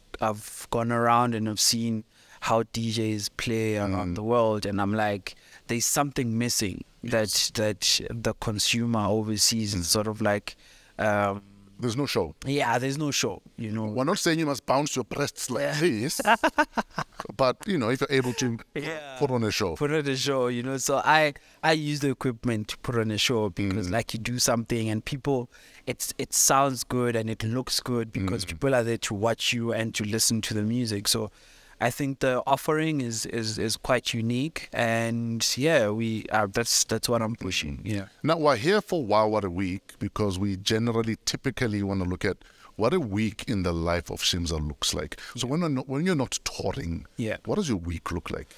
gone around and I've seen how DJs play around the world, and I'm like, there's something missing that the consumer oversees and sort of like There's no show. Yeah, there's no show, you know. We're not saying you must bounce your breasts like this, but, you know, if you're able to put on a show. Put on a show, you know. So I use the equipment to put on a show because, like, you do something and people, it sounds good and it looks good because people are there to watch you and to listen to the music. So I think the offering is quite unique, and yeah, we that's what I'm pushing. Yeah. Now we're here for Wow What a Week because we typically want to look at what a week in the life of Shimza looks like. So when you're not touring, what does your week look like?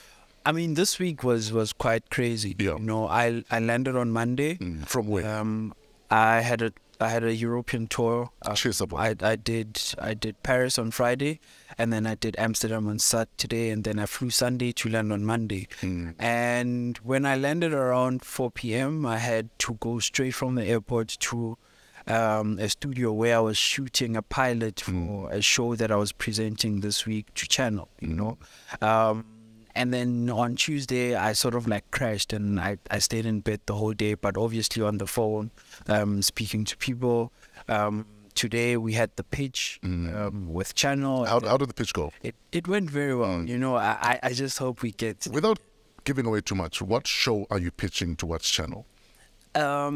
I mean, this week was quite crazy. Yeah. You know, I landed on Monday. From where? I had a European tour. I did Paris on Friday, and then I did Amsterdam on Saturday, and then I flew Sunday to land on Monday. And when I landed around 4 p.m, I had to go straight from the airport to a studio where I was shooting a pilot for a show that I was presenting this week to Channel, you know. And then on Tuesday, I sort of like crashed and I stayed in bed the whole day, but obviously on the phone, speaking to people. Today we had the pitch with Channel. How did the pitch go? It went very well. You know, I just hope we get... Without giving away too much, what show are you pitching to WITS Channel? I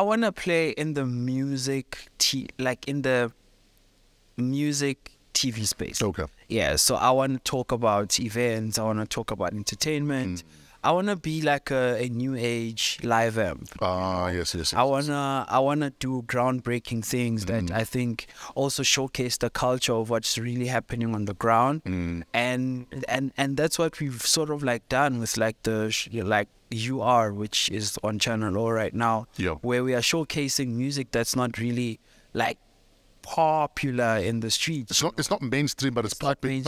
want to play in the music, TV space. Okay. Yeah, so I want to talk about events. I want to talk about entertainment. I want to be like a new age live amp. Yes. I wanna do groundbreaking things that I think also showcase the culture of what's really happening on the ground. And that's what we've sort of like done with like the UR, which is on Channel O right now, where we are showcasing music that's not really like popular in the streets. It's not mainstream, but it's popping.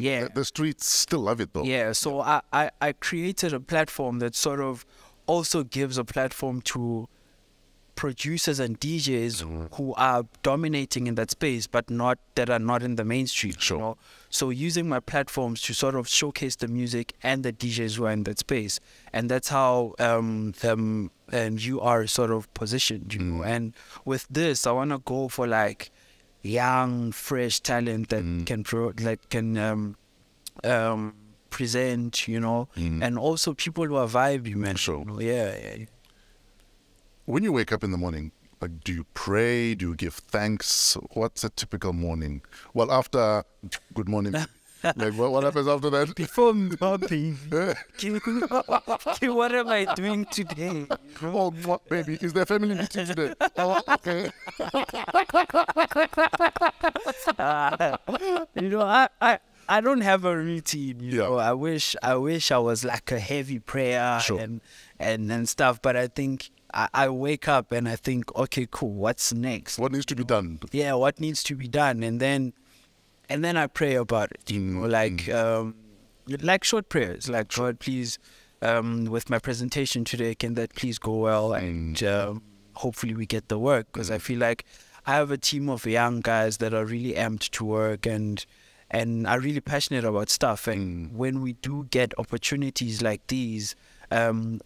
Yeah. The streets still love it though. Yeah, so I created a platform that sort of also gives a platform to producers and DJs who are dominating in that space, but that are not in the mainstream. Sure. You know? So using my platforms to sort of showcase the music and the DJs who are in that space, and that's how you are sort of positioned, you know. And with this, I want to go for like young, fresh talent that can present, you know, and also people who are vibey, man. Sure. Yeah. When you wake up in the morning, like, do you pray? Do you give thanks? What's a typical morning? Well, after good morning, like what happens after that? Before nothing, what am I doing today? Oh, baby, is there family meeting today? Oh, okay. You know, I don't have a routine. You know, I wish I was like a heavy prayer and stuff, but I think. I wake up and I think, okay, cool, what's next? What needs to be done? Yeah, what needs to be done? And then I pray about it, you know, like short prayers, like, God, please, with my presentation today, can that please go well? And hopefully we get the work, because I feel like I have a team of young guys that are really amped to work and are really passionate about stuff. And when we do get opportunities like these,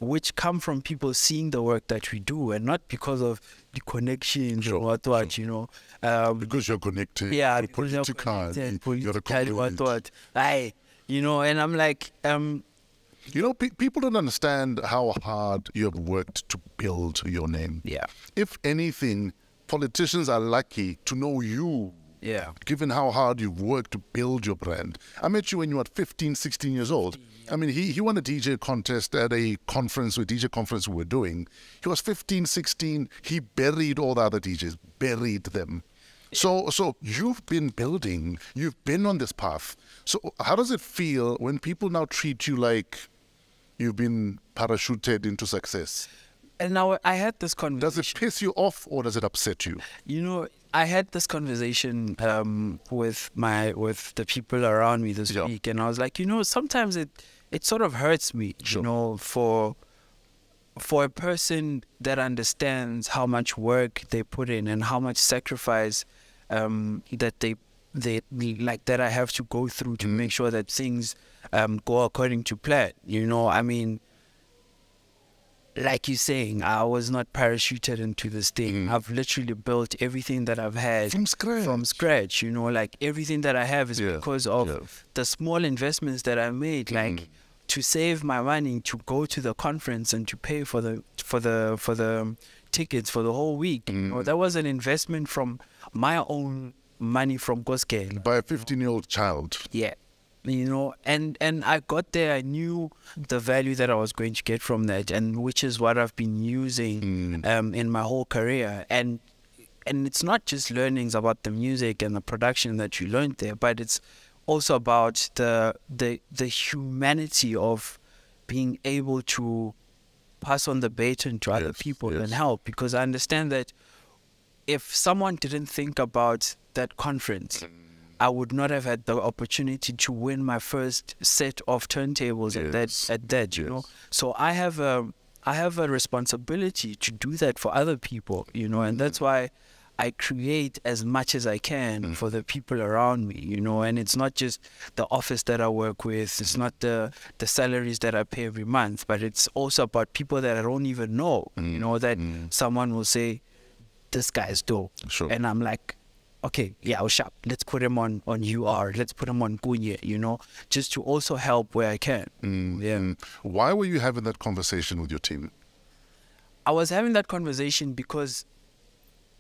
which come from people seeing the work that we do and not because of the connections or what, you know. Because you're connected. Yeah. Because you're connected. You know, and I'm like... you know, people don't understand how hard you have worked to build your name. Yeah. If anything, politicians are lucky to know you. Yeah. Given how hard you've worked to build your brand. I met you when you were 15, 16 years old. I mean, he won a DJ contest at a conference, we were doing. He was 15, 16. He buried all the other DJs, buried them. So you've been building. You've been on this path. So how does it feel when people now treat you like you've been parachuted into success? And now I had this conversation. Does it piss you off or does it upset you? You know, I had this conversation with the people around me this week, and I was like, you know, sometimes it sort of hurts me, you know, for a person that understands how much work they put in and how much sacrifice that they I have to go through to make sure that things go according to plan. You know, I mean. like you're saying, I was not parachuted into this thing. I've literally built everything that I've had from scratch, you know, like everything that I have is because of the small investments that I made, like to save my money to go to the conference and to pay for the tickets for the whole week. You know, that was an investment from my own money from Koske by a 15-year-old child. Yeah. You know, and I got there, I knew the value that I was going to get from that, and which is what I've been using in my whole career. And it's not just learnings about the music and the production that you learned there, but it's also about the humanity of being able to pass on the baton to other people and help. Because I understand that if someone didn't think about that conference, I would not have had the opportunity to win my first set of turntables at that, you know. So I have a responsibility to do that for other people, you know, and that's why I create as much as I can for the people around me, you know. And it's not just the office that I work with, it's not the salaries that I pay every month, but it's also about people that I don't even know, you know, that someone will say, this guy's dope. Sure. And I'm like, okay, yeah, I was sharp. Let's put him on UR. Let's put him on Kunye, you know, just to also help where I can. Why were you having that conversation with your team? I was having that conversation because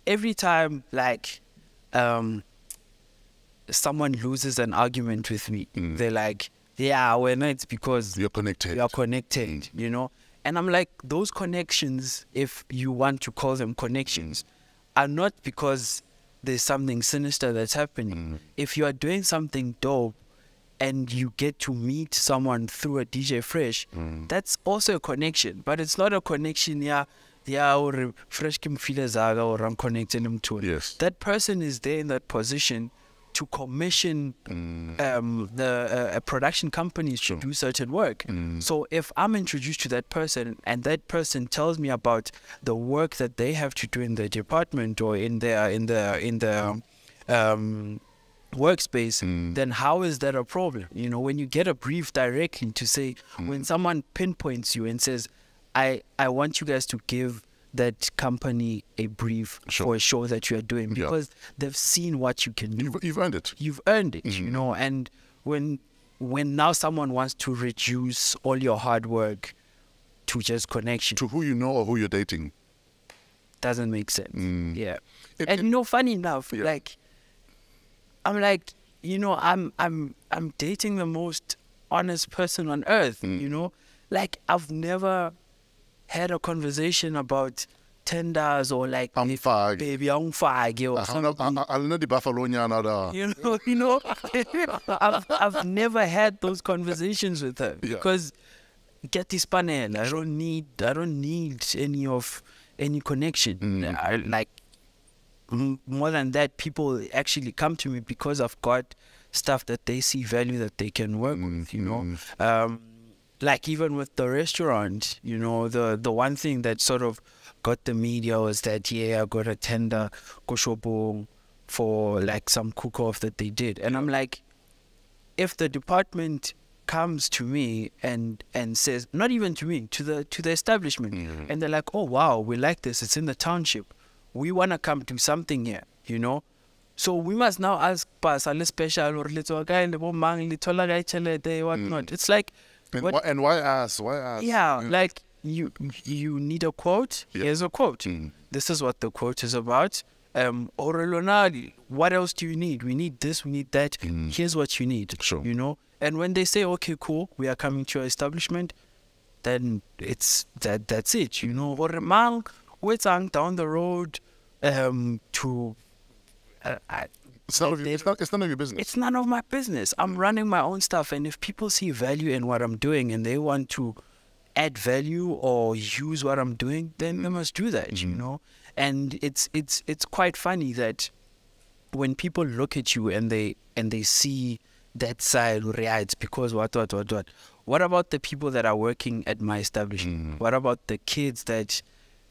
every time, like, someone loses an argument with me, they're like, yeah, well, no, it's because... You're connected. You're connected, you know. And I'm like, those connections, if you want to call them connections, are not because... there's something sinister that's happening. If you are doing something dope and you get to meet someone through a DJ Fresh, that's also a connection, but it's not a connection or Fresh Kim Filezaga or I'm connecting him to it. That person is there in that position to commission a production company to do certain work. So if I'm introduced to that person and that person tells me about the work that they have to do in their department or in their workspace, then how is that a problem? You know, when you get a brief directly to say, when someone pinpoints you and says, I want you guys to give that company a brief for a show that you are doing, because they've seen what you can do. You've earned it. You've earned it, you know. And when now someone wants to reduce all your hard work to just connection. To who you know or who you're dating. Doesn't make sense. Yeah. And you know, funny enough, like, I'm like, you know, I'm dating the most honest person on earth, you know. Like, I've never had a conversation about tenders or like, baby, I'm fag, or something. You know, I've never had those conversations with her because get this panel. I don't need any connection. Like, more than that, people actually come to me because I've got stuff that they see value that they can work with. You know. Like, even with the restaurant, you know, the one thing that sort of got the media was that, yeah, I got a tender koshobo for like some cook-off that they did. And I'm like, if the department comes to me and says, not even to me, to the establishment, and they're like, oh, wow, we like this. It's in the township. We want to come do something here, you know. So we must now ask Pasale Special or Little Guy, whatnot. It's like... And why ask? Why ask? Yeah, like, you need a quote. Yeah. Here's a quote. This is what the quote is about. What else do you need? We need this. We need that. Here's what you need. Sure. You know. And when they say, okay, cool, we are coming to your establishment, then it's that's it. You know. Down the road, to. It's none of your business. It's none of my business. I'm running my own stuff, and if people see value in what I'm doing and they want to add value or use what I'm doing, then they must do that, you know. And it's quite funny that when people look at you and they see that side, it's because what. What about the people that are working at my establishment? What about the kids that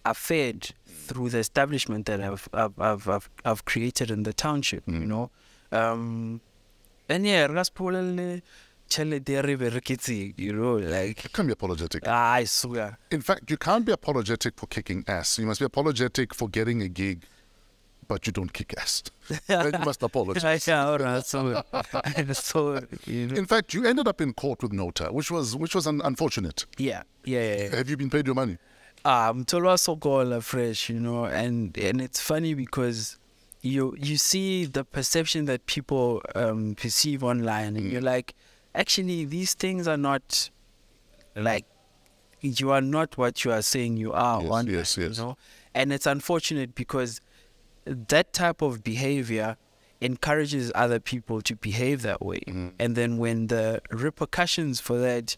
are fed through the establishment that I've created in the township, you know, and yeah, you know, like... You can't be apologetic. I swear. In fact, you can't be apologetic for kicking ass. You must be apologetic for getting a gig, but you don't kick ass. Then you must apologize. In fact, you ended up in court with Nota, which was unfortunate. Yeah. Have you been paid your money? Tola Sokola Fresh, you know, and it's funny because you see the perception that people perceive online, and you're like, actually, these things are not like, you are not what you are saying you are. Yes, online, yes. You know? And it's unfortunate because that type of behavior encourages other people to behave that way. And then when the repercussions for that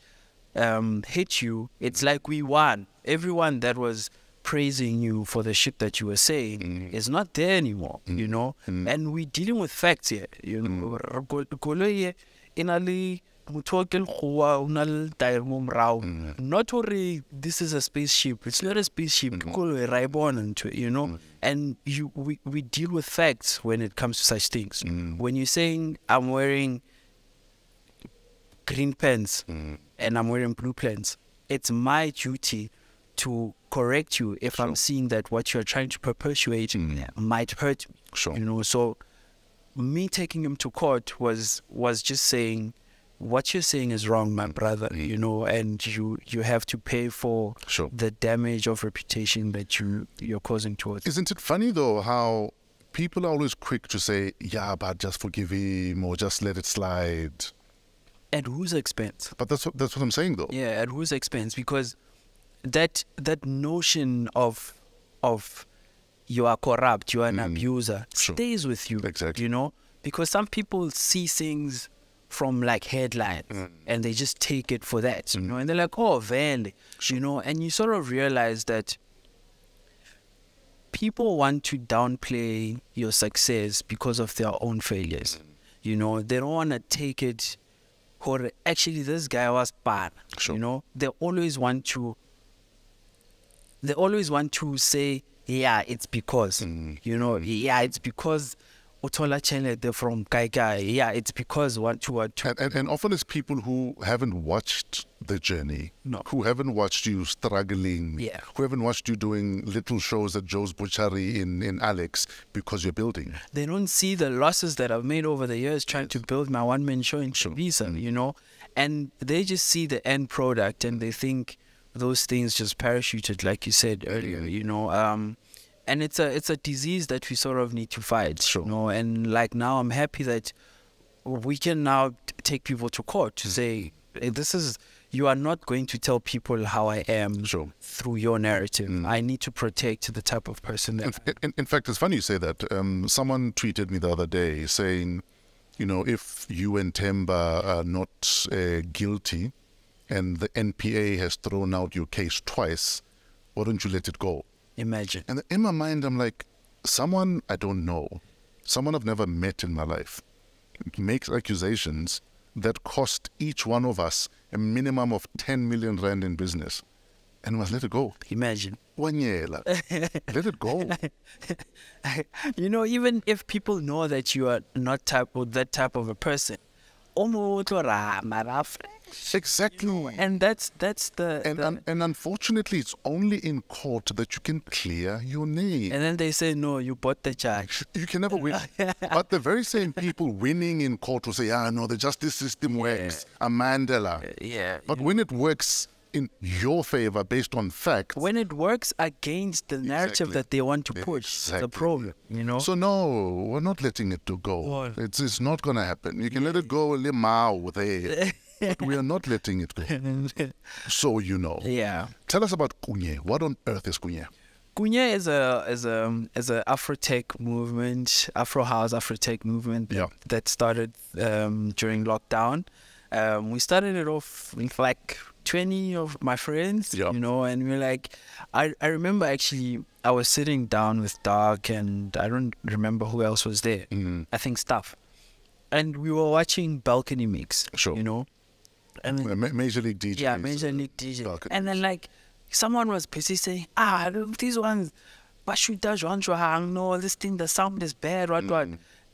hit you, it's like we won. Everyone that was praising you for the shit that you were saying is not there anymore, you know? And we're dealing with facts here, you know? Not only this is a spaceship, it's not a spaceship, you know? And we deal with facts when it comes to such things. When you're saying, I'm wearing green pants and I'm wearing blue pants, it's my duty to correct you if I'm seeing that what you're trying to perpetuate might hurt me. You know, so me taking him to court was just saying, what you're saying is wrong, my brother, you know, and you have to pay for the damage of reputation that you're causing towards. Isn't it funny, though, how people are always quick to say, yeah, but just forgive him or just let it slide. At whose expense? But that's what I'm saying, though. Yeah, at whose expense? Because that notion of you are corrupt, you are an abuser, stays with you, you know? Because some people see things from like headlines and they just take it for that, you know? And they're like, oh, Vele, you know? And you sort of realize that people want to downplay your success because of their own failures, you know? They don't want to take it, or actually this guy was bad, you know? They always want to say, yeah, it's because, you know, yeah, it's because Otola Channel, they're from Kai Kai, yeah, it's because one, two. And often it's people who haven't watched the journey, who haven't watched you struggling, who haven't watched you doing little shows at Joe's Butchery in Alex because you're building. They don't see the losses that I've made over the years trying to build my one-man show in Tembisa, you know, and they just see the end product and they think, those things just parachuted, like you said earlier, you know, and it's a disease that we sort of need to fight, you know, and like now I'm happy that we can now take people to court to say, hey, you are not going to tell people how I am through your narrative. I need to protect the type of person that in fact, it's funny you say that. Someone tweeted me the other day saying, you know, if you and Temba are not guilty, and the NPA has thrown out your case twice, why don't you let it go? Imagine. And in my mind, I'm like, someone I don't know, someone I've never met in my life, makes accusations that cost each one of us a minimum of 10 million rand in business. And must let it go. Imagine. One year, like, let it go. You know, even if people know that you are not that type of a person, exactly, you know, and that's and unfortunately, it's only in court that you can clear your name. And then they say, no, you bought the charge. You can never win. But the very same people winning in court will say, ah, no, the justice system works. A Mandela. But when it works in your favor based on facts, when it works against the narrative that they want to push, the problem, you know. So no, we're not letting it to go. Well, it's not going to happen. You can let it go, but we are not letting it go. So you know. Yeah. Tell us about Kunye. What on earth is Kunye? Kunye is a Afro-tech movement, Afro-house Afro-tech movement that started during lockdown. We started it off with like 20 of my friends, you know, and we're like, I remember actually I was sitting down with Dark and I don't remember who else was there. I think Staff. And we were watching Balcony Mix, you know. And then, Major League DJ. Yeah, Major League DJ. Balcony. And then like someone was busy saying, ah, look, these ones, no, this thing, the sound is bad, what.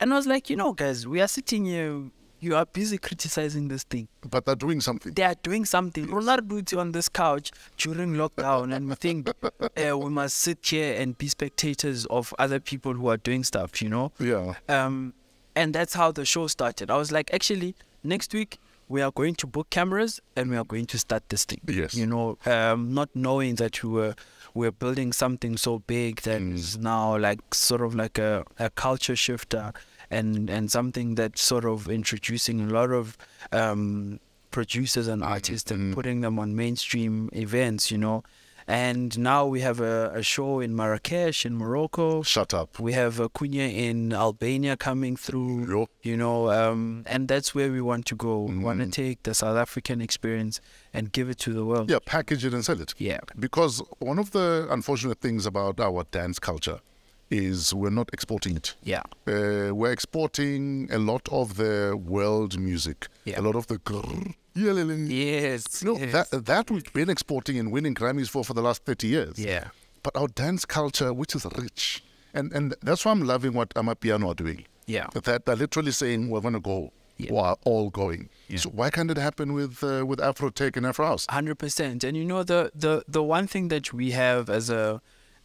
And I was like, you know, guys, we are sitting here you are busy criticizing this thing. But they're doing something. They are doing something. Yes. Roller duty on this couch during lockdown, and we think we must sit here and be spectators of other people who are doing stuff, you know? Yeah. And that's how the show started. I was like, actually, next week, we are going to book cameras and we are going to start this thing. Yes. You know, not knowing that we're building something so big that is now like sort of like a culture shifter, and something that's sort of introducing a lot of producers and artists and putting them on mainstream events, you know. And now we have a show in Marrakesh, in Morocco. Shut up. We have a Kunye in Albania coming through, you know, and that's where we want to go. We want to take the South African experience and give it to the world. Yeah, package it and sell it. Yeah. Because one of the unfortunate things about our dance culture is we're not exporting it. Yeah. We're exporting a lot of the world music, yeah, a lot of the grrr. Yes, no, yes. That we've been exporting and winning Grammys for the last 30 years. Yeah. But our dance culture, which is rich. And that's why I'm loving what Amapiano are doing. Yeah. That they're literally saying, we're going to go. Yeah. We're all going. Yeah. So why can't it happen with Afrotech and Afro House? 100%. And you know, the one thing that we have as a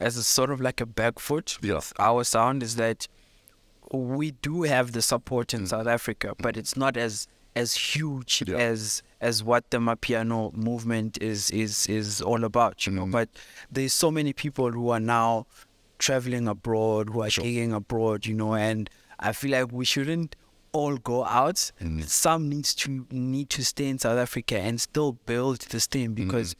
sort of like a back foot with our sound is that we do have the support in South Africa, but it's not as huge as what the Mapiano movement is all about, you know. But there's so many people who are now traveling abroad, who are gigging abroad, you know, and I feel like we shouldn't all go out. Some need to stay in South Africa and still build this thing, because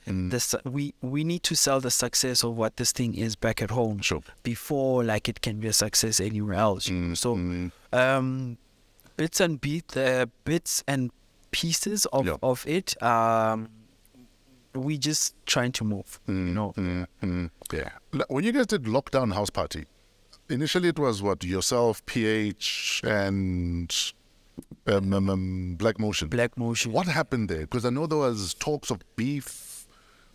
we need to sell the success of what this thing is back at home before like it can be a success anywhere else. So bits and pieces of it. We just trying to move, you know. Yeah. When you guys did Lockdown House Party, initially it was what, yourself, PH, and Black Motion. Black Motion. What happened there? Because I know there was talks of beef.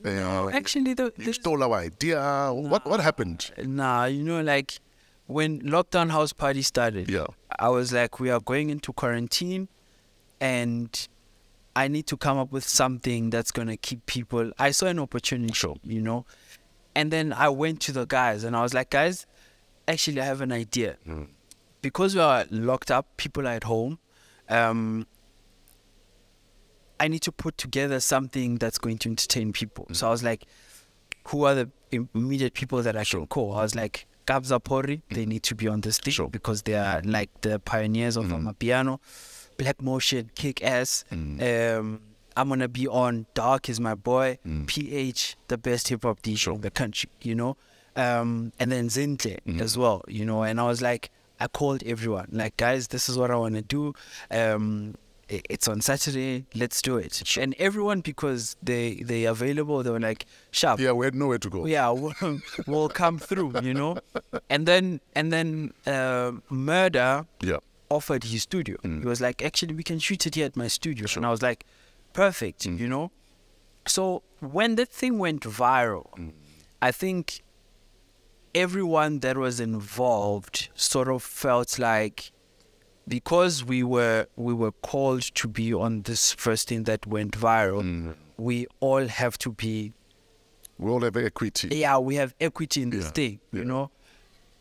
You know, actually, you stole our idea. What happened? Nah, you know, like, when Lockdown House Party started, I was like, we are going into quarantine and I need to come up with something that's going to keep people. I saw an opportunity, you know, and then I went to the guys and I was like, guys, actually, I have an idea. Because we are locked up, people are at home. I need to put together something that's going to entertain people. So I was like, who are the immediate people that I can call? I was like, Kabzapori, they need to be on this thing because they are like the pioneers of Amapiano. Black Motion, kick ass. I'm gonna be on Dark is my boy. PH, the best hip hop DJ in the country, you know. And then Zintle as well, you know. And I was like, I called everyone, like, guys, this is what I want to do. It's on Saturday, let's do it. And everyone, because they available, they were like, sharp. Yeah, we had nowhere to go. Yeah, we'll come through, you know. And then Murder offered his studio. He was like, actually, we can shoot it here at my studio. And I was like, perfect, you know. So when that thing went viral, I think everyone that was involved sort of felt like, because we were called to be on this first thing that went viral, we all have to be. We all have equity. Yeah, we have equity in this thing, you know,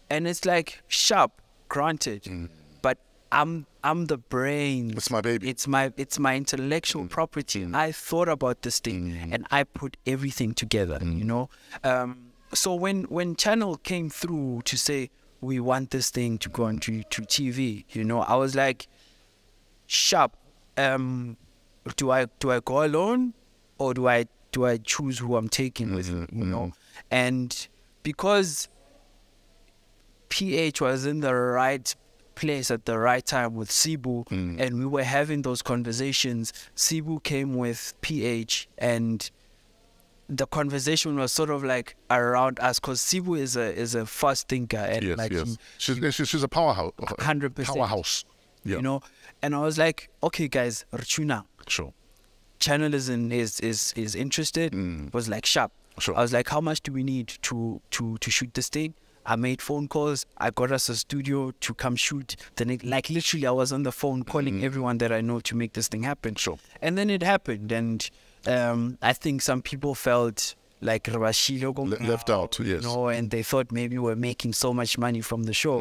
and it's like, sharp, granted, but I'm the brain. It's my baby. It's my intellectual property. I thought about this thing and I put everything together, you know. So when Channel came through to say, we want this thing to go on to TV, you know, I was like, sharp, do I go alone or do I choose who I'm taking with me, you know? And because PH was in the right place at the right time with Sibu, and we were having those conversations, Sibu came with PH, and the conversation was sort of like around us, because Sibu is a fast thinker, and like she's a powerhouse, 100% powerhouse, you know. And I was like, okay, guys, Rchuna, Channel is interested. Was like, sharp. I was like, how much do we need to shoot this thing? I made phone calls. I got us a studio to come shoot. Like literally, I was on the phone calling everyone that I know to make this thing happen. Sure. And then it happened. And I think some people felt like left out, yes. No, and they thought maybe we're making so much money from the show.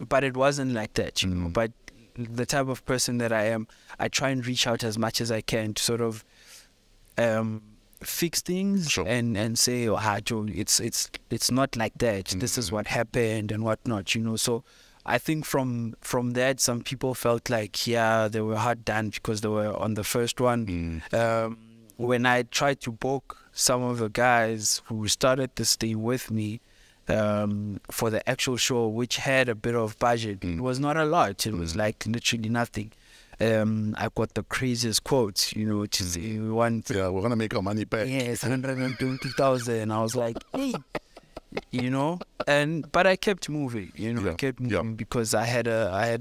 But it wasn't like that, you know. But the type of person that I am, I try and reach out as much as I can to sort of fix things, sure, and say, oh, Hajo, it's not like that. This is what happened and whatnot, you know. So I think from that, some people felt like, yeah, they were hard done because they were on the first one. When I tried to book some of the guys who started this thing with me for the actual show, which had a bit of budget, it was not a lot. It was like literally nothing. I got the craziest quotes, you know, which is we're gonna make our money back. Yes, 120,000. I was like, hey, you know, but I kept moving, you know, I kept moving because I had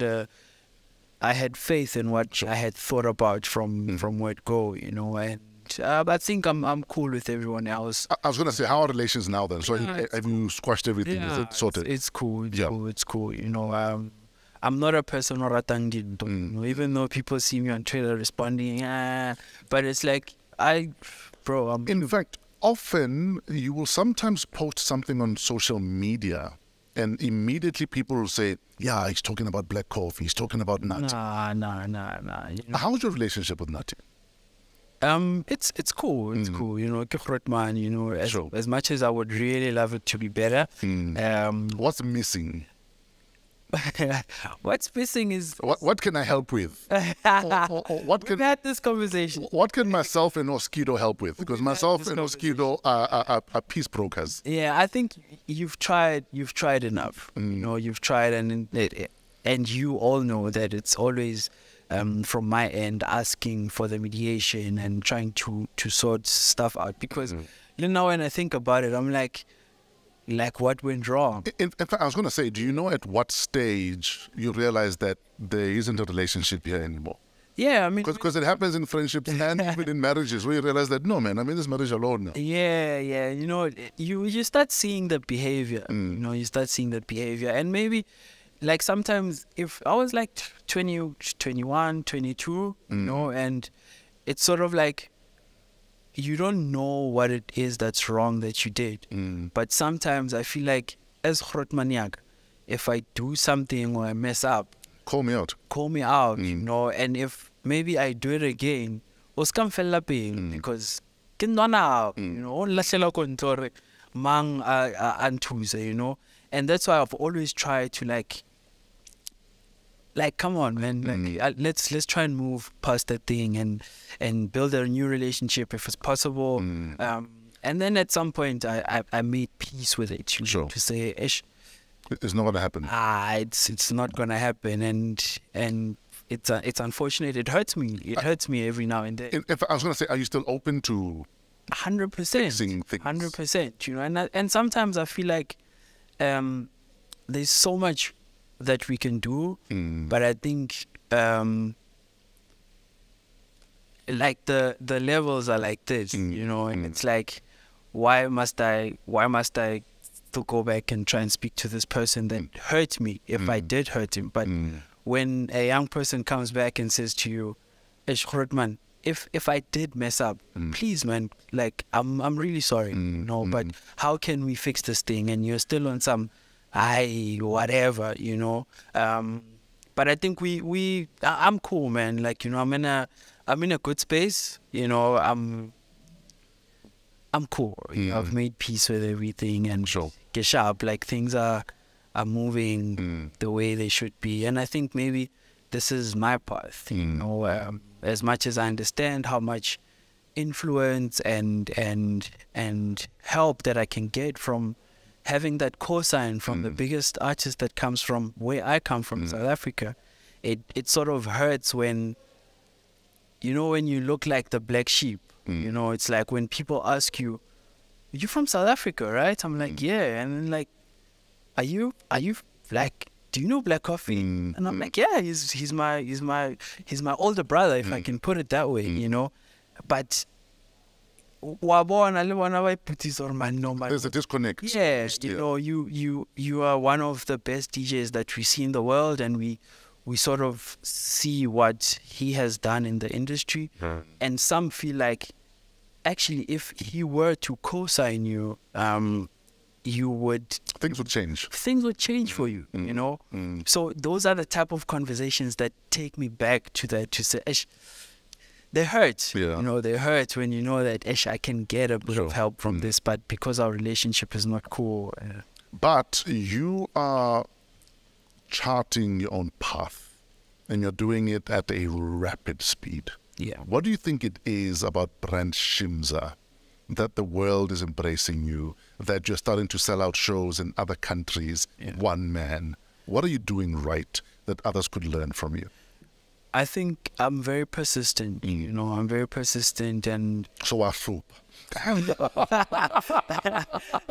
faith in what I had thought about from where it go, you know, and. I think I'm cool with everyone else. I was gonna say, how are relations now then? So have you squashed everything? Is it sorted? It's cool. It's cool. It's cool. You know, I'm not a person or a tangent. Even though people see me on Twitter responding, but it's like bro, in fact, often you will sometimes post something on social media, and immediately people will say, yeah, he's talking about Black Coffee. He's talking about Nut. Nah. You know? How's your relationship with Nut? It's cool. It's cool, you know. You know, as much as I would really love it to be better. What's missing? What's missing is what can I help with? We've had this conversation. What can myself and Oskido help with? Because myself and Oskido are peace brokers. Yeah, I think you've tried enough. You know, you've tried, and you all know that it's always. From my end, asking for the mediation and trying to sort stuff out, because you know, when I think about it, I'm like what went wrong? In fact, I was going to say, do you know at what stage you realize that there isn't a relationship here anymore? Yeah, I mean, because it happens in friendships and even in marriages, where you realize that no, man, I'm in this marriage alone now. Yeah, you know, you start seeing the behavior. You know, you start seeing that behavior, and maybe. Like sometimes if I was like 20, 21, 22, you know, and it's sort of like you don't know what it is that's wrong that you did. But sometimes I feel like as Hrotmaniak, if I do something or I mess up, call me out, you know, and if maybe I do it again, because you know, and that's why I've always tried to like come on, man, let's try and move past that thing and build a new relationship if it's possible. And then at some point I made peace with it, to say, Ish, it's not gonna happen. It's not gonna happen, and it's unfortunate. It hurts me. It hurts me every now and then. If I was gonna say, are you still open to 100%? 100%, you know, and sometimes I feel like there's so much that we can do, but I think like the levels are like this, you know, and it's like, why must I to go back and try and speak to this person that hurt me if I did hurt him? But when a young person comes back and says to you, Ish Khrutman, if I did mess up, please, man, like I'm really sorry, no, but how can we fix this thing? And you're still on some whatever, you know. But I think I'm cool, man. Like, you know, I'm in a good space, you know. I'm cool. I've made peace with everything, and get sharp. Like things are moving the way they should be, and I think maybe this is my path, you know. As much as I understand how much influence and help that I can get from having that cosign from the biggest artist that comes from where I come from, South Africa, it sort of hurts when, you know, when you look like the black sheep. You know, it's like when people ask you, you're from South Africa, right? I'm like, yeah. And then like, are you black? Do you know Black Coffee? And I'm like, yeah, he's my older brother, if I can put it that way, you know. But There's a disconnect. Yes, you know, you are one of the best DJs that we see in the world, and we sort of see what he has done in the industry, and some feel like, actually, if he were to co-sign you, you would... Things would change. Things would change for you, you know? So those are the type of conversations that take me back to that, to say, Esh, they hurt. You know, they hurt when you know that, Esh, I can get a bit of help from this, but because our relationship is not cool. But you are charting your own path, and you're doing it at a rapid speed. What do you think it is about brand Shimza that the world is embracing you, that you're starting to sell out shows in other countries, one man? What are you doing right that others could learn from you? I think I'm very persistent, you know, I'm very persistent and... So I hope.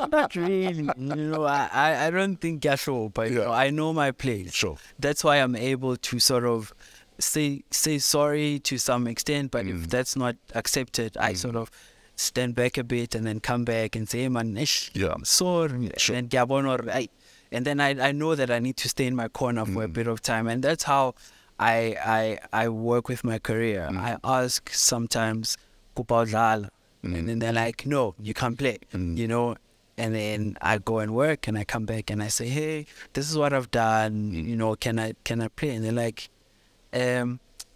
Not really, you know, I don't think I show, but you know, I know my place. That's why I'm able to sort of say sorry to some extent, but if that's not accepted, I sort of stand back a bit and then come back and say, hey man, I'm sorry, and then I know that I need to stay in my corner for a bit of time, and that's how I work with my career. I ask sometimes, and then they're like, no, you can't play, you know? And then I go and work and I come back and I say, hey, this is what I've done, you know, can I play? And they're like,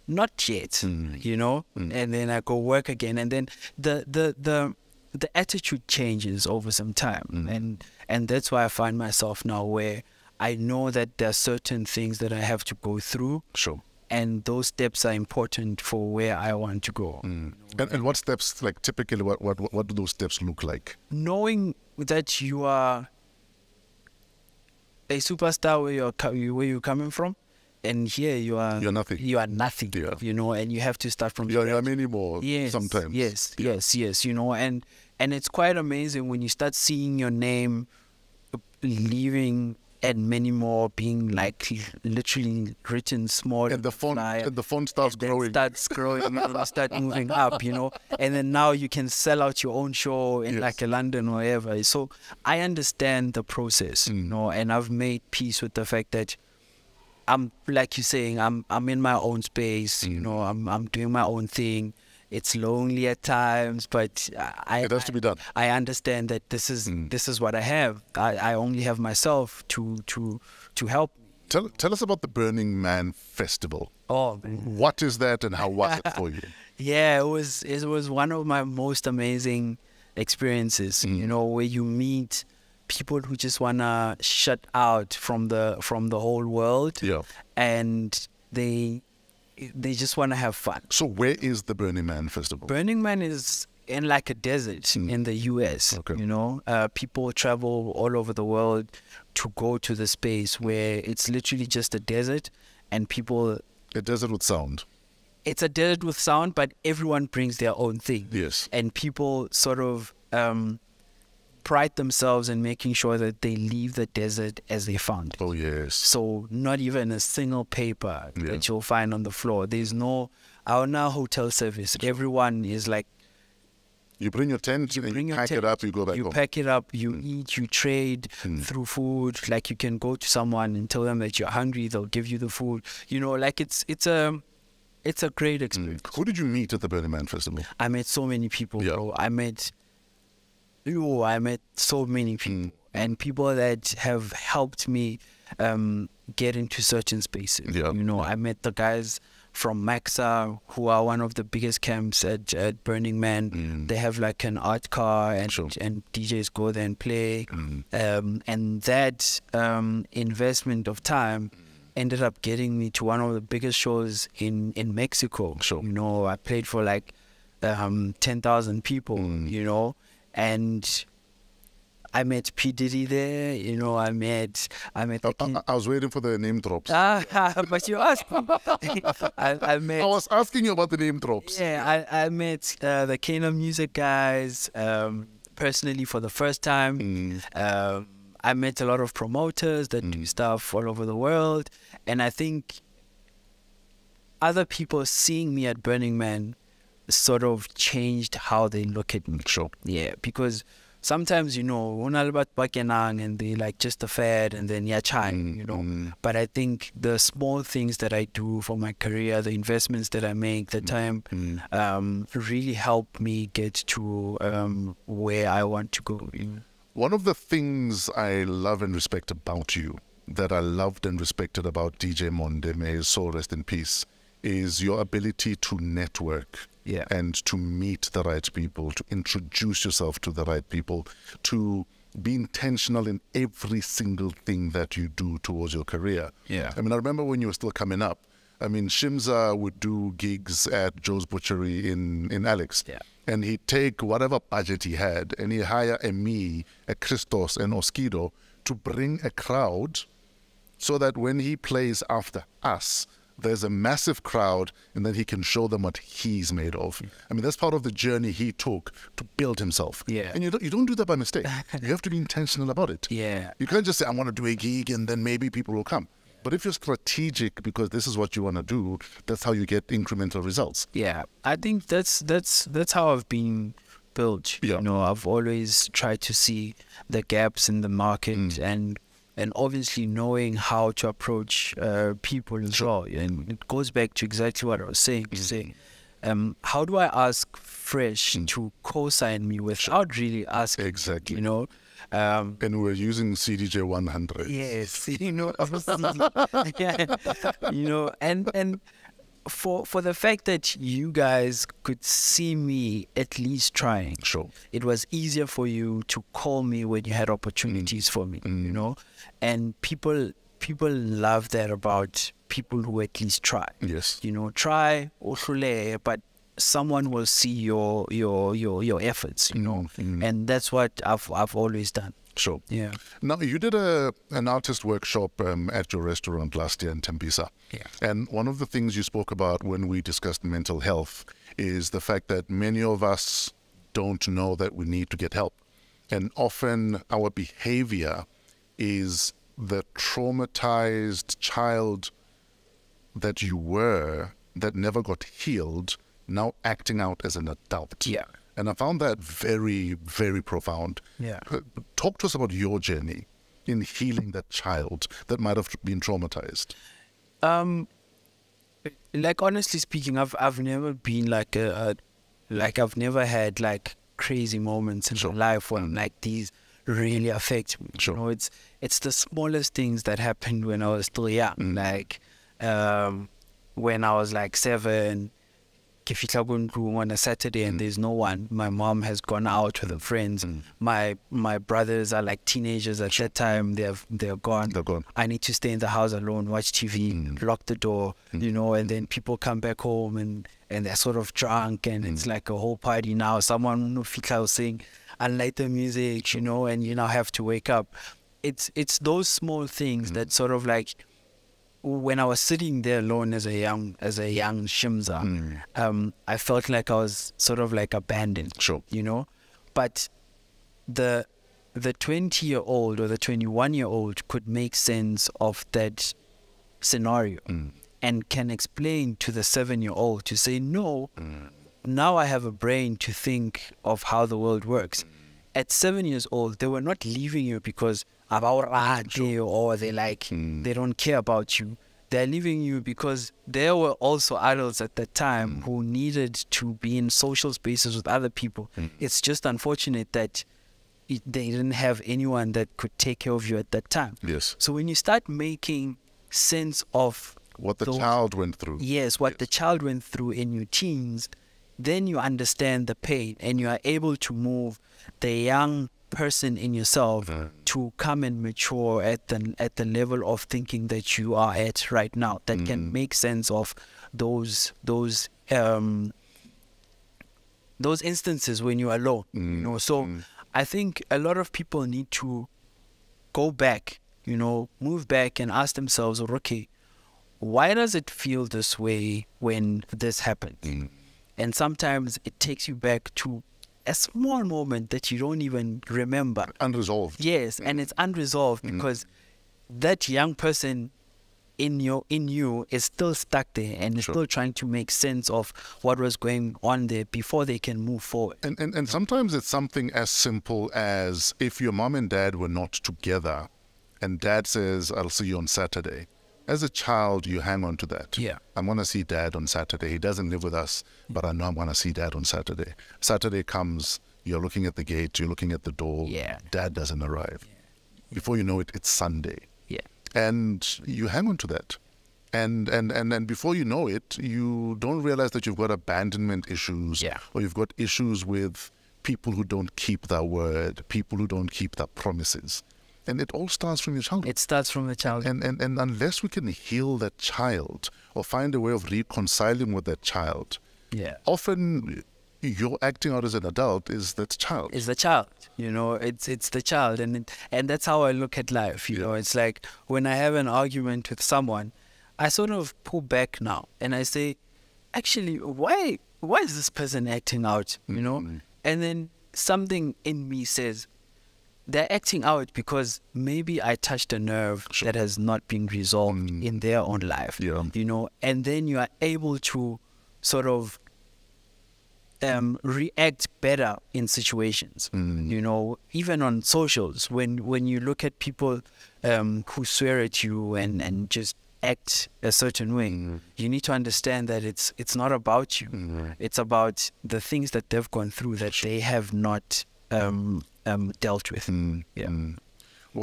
not yet, you know? And then I go work again. And then the attitude changes over some time. And that's why I find myself now where I know that there are certain things that I have to go through. And those steps are important for where I want to go. And what steps, like typically, what do those steps look like? Knowing that you are a superstar where you're coming from, and here you are... You're nothing. You are nothing, you know, and you have to start from... You're minimal sometimes. Yes, you know, and it's quite amazing when you start seeing your name leaving... And many more being like literally written small. And the font starts growing. Starts growing and start moving up, you know. And then now you can sell out your own show in like a London or wherever. So I understand the process, you know, and I've made peace with the fact that I'm, like you're saying, I'm in my own space, you know, I'm doing my own thing. It's lonely at times, but it has to be done. I understand that this is what I have. I only have myself to help. Tell us about the Burning Man Festival. Oh, man. What is that, and how was it for you? Yeah, it was one of my most amazing experiences. You know, where you meet people who just wanna shut out from the whole world. And they just want to have fun. So where is the Burning Man Festival? Burning Man is in like a desert in the US, you know. People travel all over the world to go to the space where it's literally just a desert and people... A desert with sound. It's a desert with sound, but everyone brings their own thing. And people sort of pride themselves in making sure that they leave the desert as they found it. So not even a single paper that you'll find on the floor. There's no hotel service. Everyone is like... You bring your tent, you pack it up, you go back home. You pack it up, you eat, you trade through food. Like you can go to someone and tell them that you're hungry, they'll give you the food. You know, like it's a great experience. Who did you meet at the Burning Man Festival? I met so many people, bro. I met so many people and people that have helped me get into certain spaces. You know, I met the guys from Maxa, who are one of the biggest camps at Burning Man. They have like an art car and DJs go there and play. And that investment of time ended up getting me to one of the biggest shows in Mexico. You know, I played for like 10,000 people, you know. And I met P. Diddy there, you know, I met... I was waiting for the name drops. But you asked me. I was asking you about the name drops. Yeah, I met the Kingdom Music guys personally for the first time. I met a lot of promoters that do stuff all over the world. And I think other people seeing me at Burning Man sort of changed how they look at me. Sure. Yeah, because sometimes, you know, and they like just a fad and then, yeah, you know. But I think the small things that I do for my career, the investments that I make, the time, really help me get to where I want to go. One of the things I love and respect about you, that I loved and respected about DJ Monde, may his soul rest in peace, is your ability to network. Yeah. And to meet the right people, to introduce yourself to the right people, to be intentional in every single thing that you do towards your career. Yeah. I mean, I remember when you were still coming up, I mean, Shimza would do gigs at Joe's Butchery in Alex. Yeah. And he'd take whatever budget he had and he'd hire a me, a Christos, an Oskido to bring a crowd so that when he plays after us, there's a massive crowd, and then he can show them what he's made of. I mean, that's part of the journey he took to build himself. Yeah. And you don't do that by mistake. You have to be intentional about it. Yeah. You can't just say, I want to do a gig, and then maybe people will come. But if you're strategic, because this is what you want to do, that's how you get incremental results. Yeah. I think that's how I've been built. Yeah. You know, I've always tried to see the gaps in the market and obviously knowing how to approach people as well. And it goes back to exactly what I was saying. How do I ask Fresh to co-sign me without really asking? Exactly. You know? And we're using CDJ 100. Yes. You know, you know, and for the fact that you guys could see me at least trying, it was easier for you to call me when you had opportunities for me, you know, and people love that about people who at least try. Yes, you know, try, but someone will see your efforts, you know, and that's what I've always done. Sure. Yeah. Now, you did an artist workshop at your restaurant last year in Tembisa. Yeah. And one of the things you spoke about when we discussed mental health is the fact that many of us don't know that we need to get help. And often our behavior is the traumatized child that you were that never got healed, now acting out as an adult. Yeah. And I found that very, very profound. Yeah. Talk to us about your journey in healing that child that might have been traumatized. Like, honestly speaking, I've never been like I've never had like crazy moments in my life when like these really affect me. You know, it's the smallest things that happened when I was still young. Like when I was like 7. If you're going to on a Saturday and there's no one, my mom has gone out with her friends. My brothers are like teenagers at that time. They're gone. They're gone. I need to stay in the house alone, watch TV, lock the door, you know. And then people come back home and they're sort of drunk and it's like a whole party now. Someone was saying, unlike the music, you know, and you now have to wake up. It's those small things that sort of like. When I was sitting there alone as a young Shimza, I felt like I was sort of like abandoned, you know. But the 20-year-old or the 21-year-old could make sense of that scenario and can explain to the 7-year-old to say, no, now I have a brain to think of how the world works. At 7 years old, they were not leaving you because or they like they don't care about you. They're leaving you because there were also adults at the time who needed to be in social spaces with other people. It's just unfortunate that they didn't have anyone that could take care of you at that time. Yes. So when you start making sense of what the child went through, the child went through in your teens, then you understand the pain and you are able to move the young person in yourself to come and mature at the level of thinking that you are at right now that can make sense of those instances when you are alone. You know, so I think a lot of people need to go back, you know, move back and ask themselves, okay, why does it feel this way when this happens? And sometimes it takes you back to a small moment that you don't even remember. Unresolved. Yes, and it's unresolved because that young person in you is still stuck there and is still trying to make sense of what was going on there before they can move forward. And sometimes it's something as simple as if your mom and dad were not together and dad says, I'll see you on Saturday. As a child, you hang on to that. Yeah. I'm going to see dad on Saturday. He doesn't live with us, but I know I'm going to see dad on Saturday. Saturday comes, you're looking at the gate, you're looking at the door. Yeah. Dad doesn't arrive. Yeah. Before you know it, it's Sunday. Yeah. And you hang on to that. And before you know it, you don't realize that you've got abandonment issues, or you've got issues with people who don't keep their word, people who don't keep their promises. And it all starts from your childhood. It starts from the childhood. And unless we can heal that child or find a way of reconciling with that child, often you're acting out as an adult is that child. It's the child. You know, it's the child. And that's how I look at life. You know, it's like when I have an argument with someone, I sort of pull back now and I say, actually, why is this person acting out? You know? And then something in me says, they're acting out because maybe I touched a nerve that has not been resolved in their own life, you know, and then you are able to sort of react better in situations, you know, even on socials, when you look at people who swear at you and just act a certain way, you need to understand that it's not about you. It's about the things that they've gone through that they have not dealt with. We're going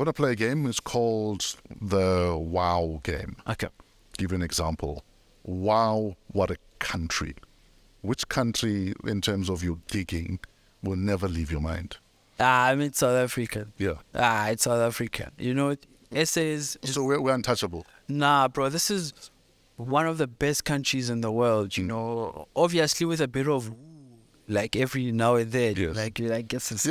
to play a game. It's called the Wow game. Okay. Give you an example. Wow, what a country. Which country, in terms of your gigging, will never leave your mind? I mean, South Africa. Yeah. It's South Africa. You know, SA is... So we're untouchable. Nah, bro. This is one of the best countries in the world, you know. Obviously, with a bit of... Like every now and then, like guess it's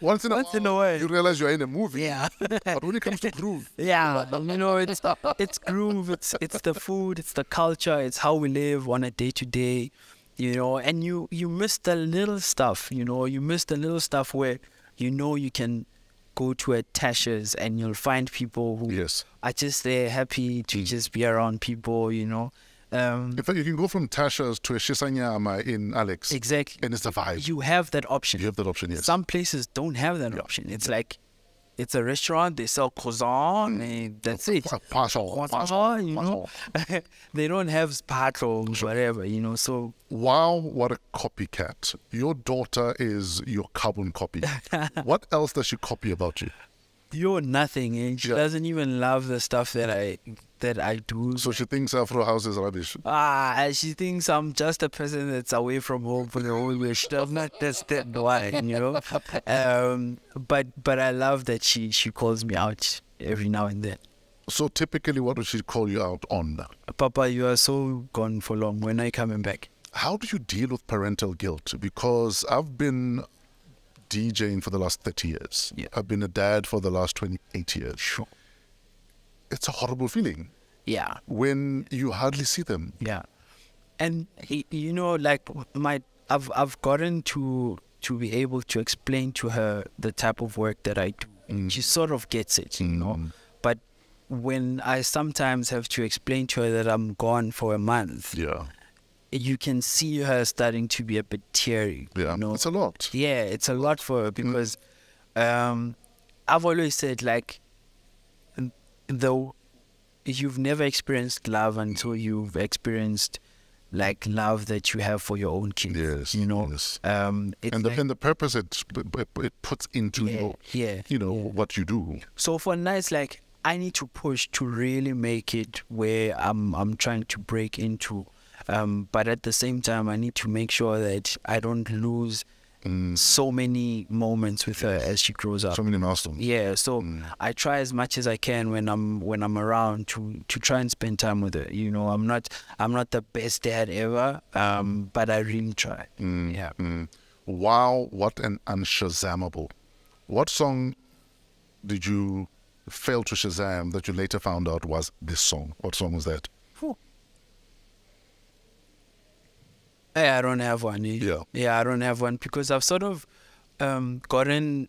once in a while you realize you're in a movie. Yeah, but when it comes to groove, you know, it's groove. It's the food, it's the culture, it's how we live on a day to day, you know. And you miss the little stuff, you know. You miss the little stuff where you know you can go to a tashes and you'll find people who are just there, happy to just be around people, you know. In fact, you can go from Tasha's to a Shisanyama in Alex. Exactly. And it's a vibe. You have that option. You have that option, yes. Some places don't have that option. It's like, it's a restaurant, they sell croissant, and that's it. Croissant, you know. They don't have spatel, whatever, you know, so. Wow, what a copycat. Your daughter is your carbon copy. What else does she copy about you? You're nothing, and she doesn't even love the stuff that I do. So she thinks Afro House is rubbish. And she thinks I'm just a person that's away from home for the whole wish. I'm not just that one, you know. But I love that she calls me out every now and then. So typically, what would she call you out on? Papa, you are so gone for long. When are you coming back? How do you deal with parental guilt? Because I've been DJing for the last 30 years. I've been a dad for the last 28 years. It's a horrible feeling. When you hardly see them. And you know, like I've gotten to be able to explain to her the type of work that I do. And she sort of gets it, you know. But when I sometimes have to explain to her that I'm gone for a month. You can see her starting to be a bit teary. You know? It's a lot. It's a lot for her because I've always said, like, though you've never experienced love until you've experienced, like, love that you have for your own kids. You know? It's and, and the purpose it puts into, you know, what you do. So for now, it's like, I need to push to really make it where I'm trying to break into... but at the same time, I need to make sure that I don't lose so many moments with her as she grows up. So many milestones. So I try as much as I can when I'm around to try and spend time with her. You know, I'm not the best dad ever, but I really try. Wow, what an unshazammable! What song did you fail to Shazam that you later found out was this song? What song was that? I don't have one. I don't have one because I've sort of gotten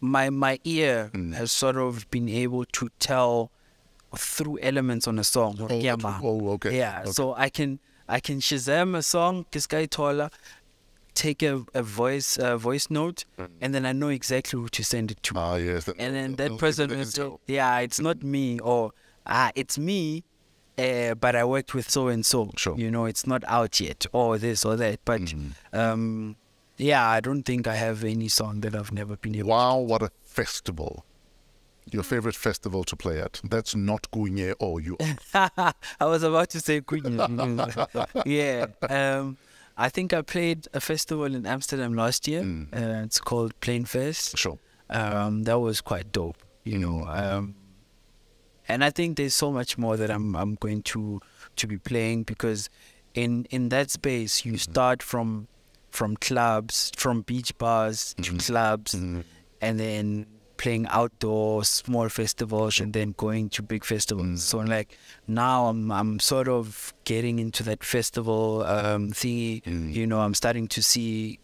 my ear has sort of been able to tell through elements on a song. Oh, yeah, okay. Yeah, okay. So I can Shazam a song, Kiskai Tola, take a voice note, and then I know exactly who to send it to. Ah, yes. That, and then that person will say, yeah, it's not me, or ah, it's me, but I worked with so and so. Sure. You know, it's not out yet, or this or that. But yeah, I don't think I have any song that I've never been able to. Wow, what a festival. Your favorite festival to play at? That's not Kunye or UR. I was about to say Kunye. Yeah. I think I played a festival in Amsterdam last year. It's called Plain Fest. Sure. That was quite dope, you know. And I think there's so much more that I'm going to be playing, because in that space you start from clubs, from beach bars to clubs, and then playing outdoor small festivals and then going to big festivals. So like now I'm sort of getting into that festival thingy. You know, I'm starting to see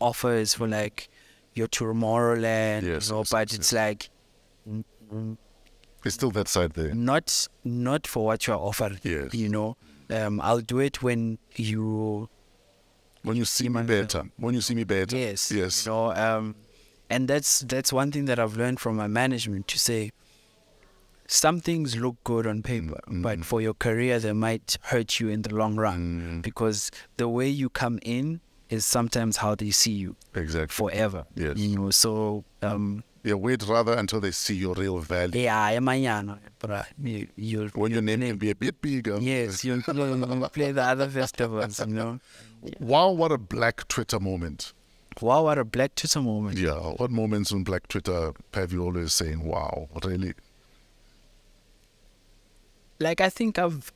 offers for like your Tomorrowland. Yes, or, but it's like it's still that side there. Not for what you're offered. Yes. You know, I'll do it when you see me better. When you see me better. Yes. Yes. You know, and that's one thing that I've learned from my management, to say some things look good on paper, but for your career they might hurt you in the long run, because the way you come in is sometimes how they see you. Exactly. Forever. Yes. You know, so yeah, wait rather until they see your real value. Yeah, but when your name can be a bit bigger. Yes, you'll play the other festivals, you know. Wow, what a Black Twitter moment. Wow, what a Black Twitter moment. Yeah, what moments on Black Twitter have you always saying, wow, really? Like, I think I've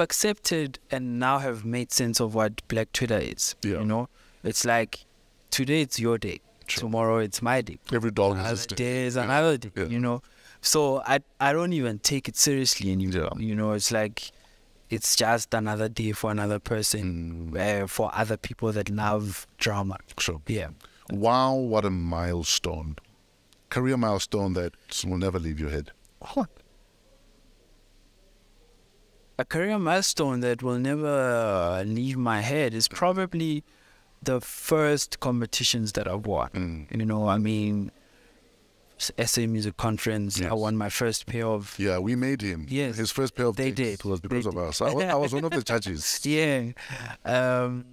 accepted and now have made sense of what Black Twitter is. Yeah. You know, it's like, today it's your day, sure. Tomorrow it's my day. Every dog has a day is another day, yeah. You know. So I don't even take it seriously anymore, yeah. You know, it's like, it's just another day for another person, for other people that love drama. Sure. Yeah. Wow, what a milestone. Career milestone that will never leave your head. What? A career milestone that will never leave my head is probably the first competitions that I won. You know, I mean, SA Music Conference. Yes. I won my first pair of... Yeah, we made him. Yes. His first pair of... They did. Was because of us. I was one of the judges. Yeah. And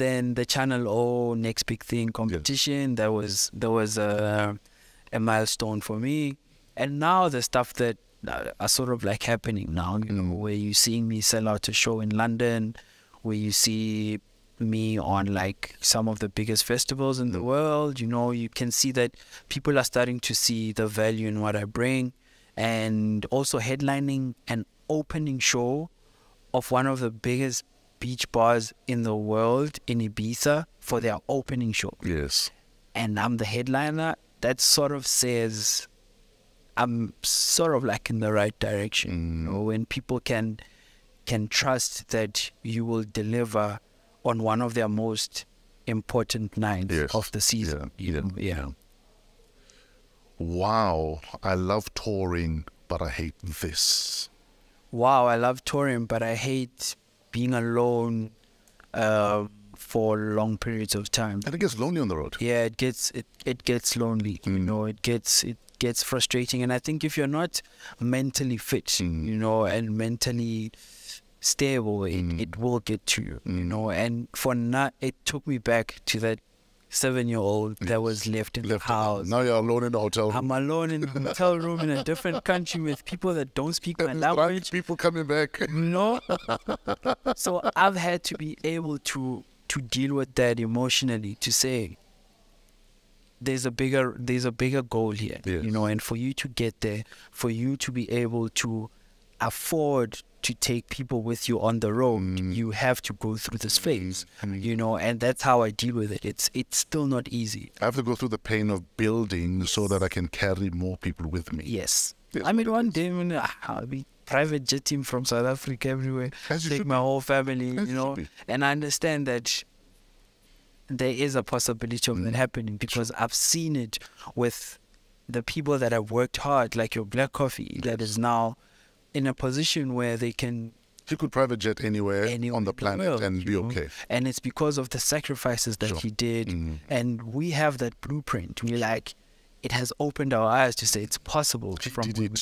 then the Channel O Next Big Thing competition. Yes. That was a milestone for me. And now the stuff that are sort of like happening now, you know, where you're seeing me sell out a show in London, where you see me on like some of the biggest festivals in the world. You know, you can see that people are starting to see the value in what I bring, and also headlining an opening show of one of the biggest beach bars in the world in Ibiza for their opening show. Yes. And I'm the headliner. That sort of says I'm sort of like in the right direction, you know, when people can trust that you will deliver on one of their most important nights. Yes. Of the season. Yeah. You know? Yeah. Wow, I love touring, but I hate this. Wow, I love touring, but I hate being alone for long periods of time. And it gets lonely on the road. Yeah, it gets lonely. You know, it gets frustrating. And I think if you're not mentally fit, you know, and mentally stable, it will get to you, you know. And for now, it took me back to that 7-year-old that was left in the house. Now you're alone in the hotel room. I'm alone in the hotel room in a different country with people that don't speak my language. People coming back. No. So I've had to be able to deal with that emotionally, to say there's a bigger goal here. Yes. You know, and for you to get there, for you to be able to afford to take people with you on the road, you have to go through this phase, you know, and that's how I deal with it. It's still not easy. I have to go through the pain of building so that I can carry more people with me. Yes. Yes. I mean, one day I'll be private jetting from South Africa everywhere, take my whole family, you know, and I understand that there is a possibility of that happening, because I've seen it with the people that have worked hard, like your Black Coffee, that is now in a position where they can... He could private jet anywhere on the planet and be okay. And it's because of the sacrifices that he did. Mm-hmm. And we have that blueprint. We like, it has opened our eyes to say it's possible. We can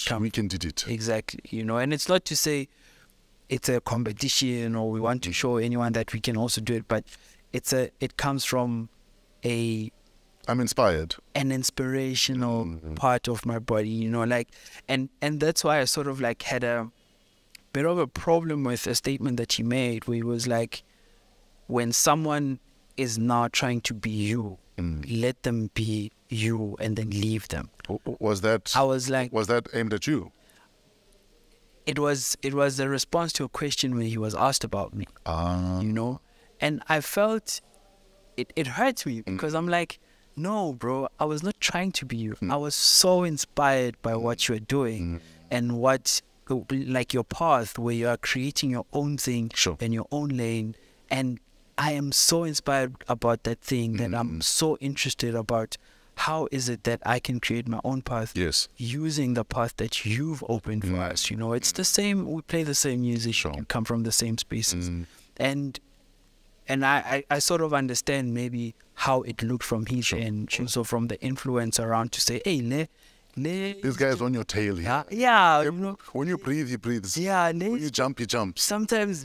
do it. Exactly. You know, and it's not to say it's a competition or we want to show anyone that we can also do it, but it's a, it comes from a... I'm inspired. An inspirational part of my body, you know, like, and that's why I sort of like had a bit of a problem with a statement that he made, where he was like, when someone is now trying to be you, let them be you and then leave them. Was that, I was like, was that aimed at you? It was a response to a question where he was asked about me, you know, and I felt it hurt me because I'm like, no, bro, I was not trying to be you. I was so inspired by what you were doing and what, like your path where you are creating your own thing and your own lane, and I am so inspired about that thing that I'm so interested about how is it that I can create my own path using the path that you've opened for us. You know, it's the same, we play the same music, we come from the same spaces, and I sort of understand maybe how it looked from his end, so from the influence around to say, hey, this guy's on your tail here. Yeah, you know, when you breathe, he breathes. Yeah, when you jump, he jumps. Sometimes,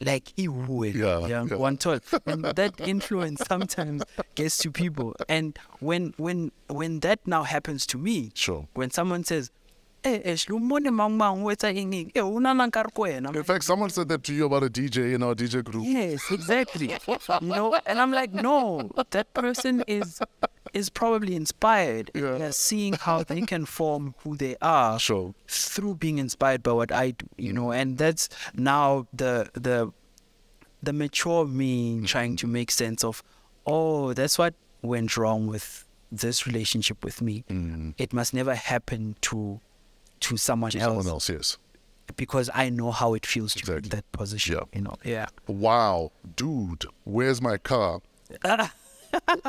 like, one tall. And that influence sometimes gets to people. And when that now happens to me, when someone says, in fact, someone said that to you about a DJ in our DJ group. Yes, exactly. You know, and I'm like, no, that person is probably inspired. They're seeing how they can form who they are through being inspired by what I do. You know, and that's now the mature me trying to make sense of, oh, that's what went wrong with this relationship with me. It must never happen to someone else, yes, because I know how it feels to be in that position. You know, wow, dude, where's my car?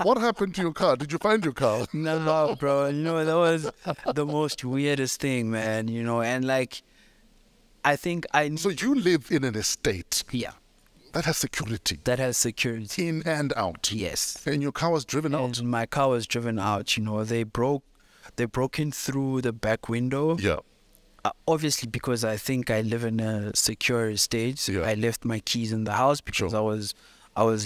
What happened to your car? Did you find your car? No, bro. You know, that was the most weirdest thing, man. You know, and like, I think I. So you live in an estate. Yeah. That has security. That has security in and out. Yes. And your car was driven out. My car was driven out. You know, they broke in through the back window. Yeah. Obviously, because I think I live in a secure estate. So I left my keys in the house because I was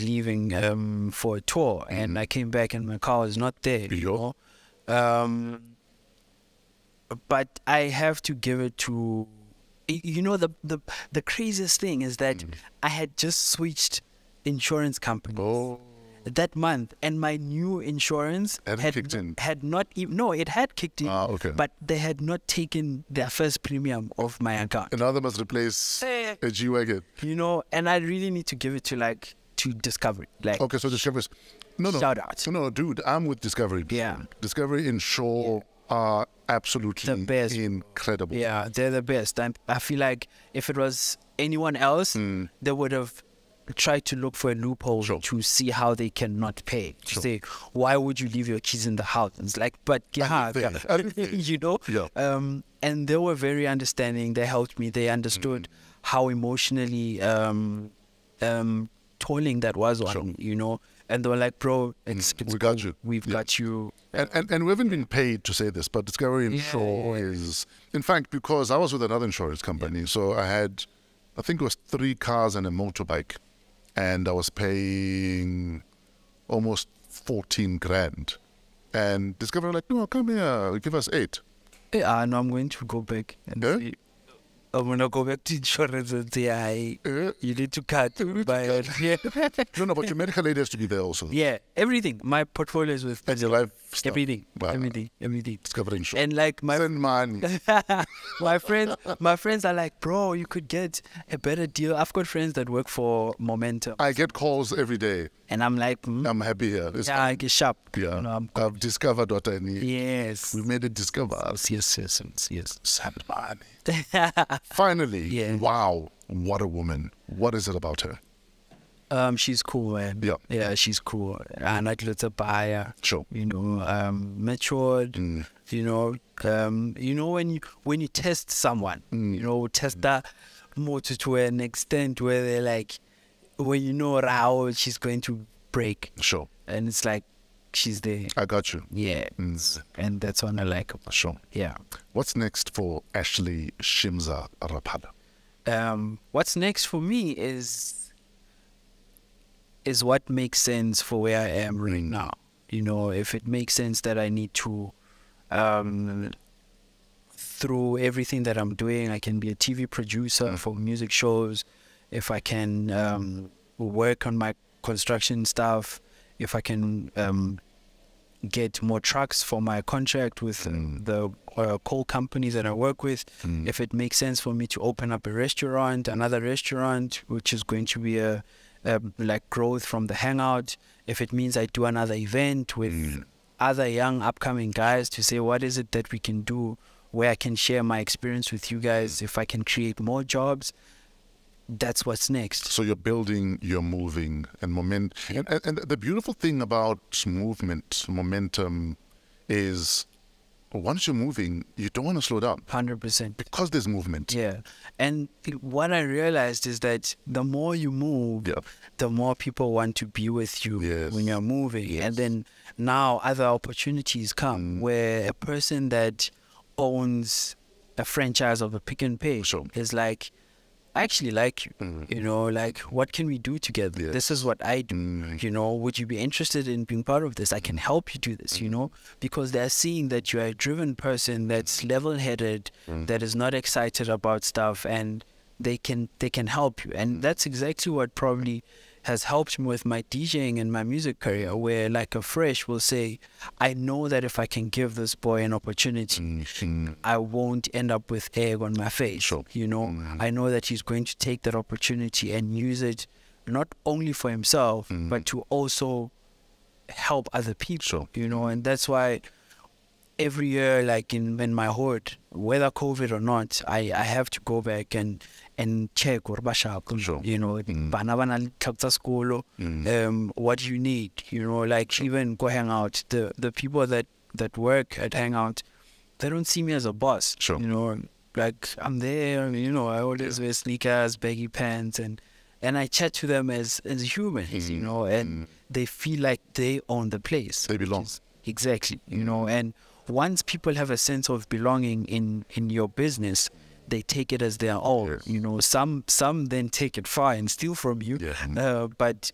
leaving for a tour, and I came back and my car was not there. You know? But I have to give it to, you know, the craziest thing is that I had just switched insurance companies. That month, and my new insurance had not kicked in, but they had not taken their first premium of my account, and now they must replace a G-Wagon, you know. And I really need to give it to Discovery, like, okay, so Discovery's shout out. No, dude, I'm with Discovery. Yeah, Discovery Insure are absolutely the best. Incredible. Yeah, they're the best. I feel like if it was anyone else, they would have try to look for a loophole to see how they cannot pay. To say, why would you leave your keys in the house? And it's like, but yeah, you know. Yeah. And they were very understanding. They helped me. They understood how emotionally tolling that was on me, you know. And they were like, bro, it's we got you. We've got you. And we haven't been paid to say this, but Discovery Insure is, in fact, because I was with another insurance company, so I had, I think it was 3 cars and a motorbike. And I was paying almost 14 grand. And Discovery like, no, come here, give us 8. Yeah, no, I'm going to go back and see. I'm going to go back to insurance and say, you need to cut. No, but your medical aid has to be there also. Yeah, everything. My portfolio is with and your life stuff. Everything, wow. everything. Discovery Insure. And like my my friends are like, bro, you could get a better deal. I've got friends that work for Momentum. I get calls every day. And I'm like, I'm happy here. It's I get sharp. Yeah, you know, I've discovered what I need. Yes, we made it discover. Yes. Sandman. Finally, wow, what a woman! What is it about her? She's cool, man. Yeah. Yeah, she's cool. And like little buyer. Sure. You know, matured. Mm. You know when you test someone, you know, test that more to an extent where they're like, when you know how she's going to break. Sure. And it's like, she's there. I got you. Yeah. Mm. And that's what I like about. Sure. Yeah. What's next for Ashley Shimza Rapala? What's next for me is what makes sense for where I am right now. You know, if it makes sense that I need to, through everything that I'm doing, I can be a TV producer for music shows. If I can work on my construction stuff, if I can get more trucks for my contract with the coal companies that I work with, if it makes sense for me to open up a restaurant, another restaurant, which is going to be a like growth from the Hangout, if it means I do another event with other young upcoming guys to say, what is it that we can do where I can share my experience with you guys, if I can create more jobs, that's what's next. So you're building, you're moving, and momentum. Yeah. And the beautiful thing about movement, momentum, is once you're moving, you don't want to slow down. 100%. Because there's movement. Yeah. And what I realized is that the more you move, the more people want to be with you when you're moving. Yes. And then now other opportunities come where a person that owns a franchise of a Pick and Pay is like, I actually like you, you know, like, what can we do together? Yes. This is what I do, you know, would you be interested in being part of this? I can help you do this, you know, because they're seeing that you're a driven person that's level-headed, that is not excited about stuff, and they can help you. And that's exactly what probably has helped me with my DJing and my music career, where like a Fresh will say, I know that if I can give this boy an opportunity, I won't end up with egg on my face. Sure. You know, I know that he's going to take that opportunity and use it not only for himself, but to also help other people, you know, and that's why every year, like in my hood, whether COVID or not, I have to go back and check, you know, what you need, you know, like even go hang out. The people that work at Hangout, they don't see me as a boss, you know, like I'm there, you know, I always wear sneakers, baggy pants, and I chat to them as humans, you know, and they feel like they own the place. They belong. Exactly, you know, and once people have a sense of belonging in your business, they take it as their own. Yes. You know, some then take it far and steal from you, but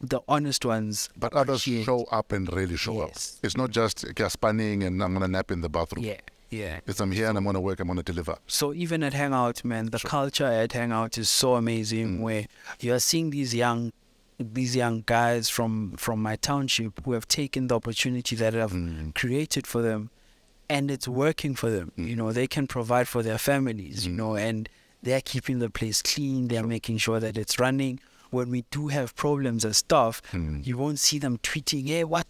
the honest ones. But others show up and really show up. It's not just spanning and I'm going to nap in the bathroom. Yeah, yeah. It's I'm here and I'm going to work, I'm going to deliver. So even at Hangout, man, the culture at Hangout is so amazing where you're seeing these young guys from my township who have taken the opportunity that I've created for them, and it's working for them. You know, they can provide for their families, you know, and they're keeping the place clean. They're making sure that it's running. When we do have problems as staff, you won't see them tweeting, hey, what,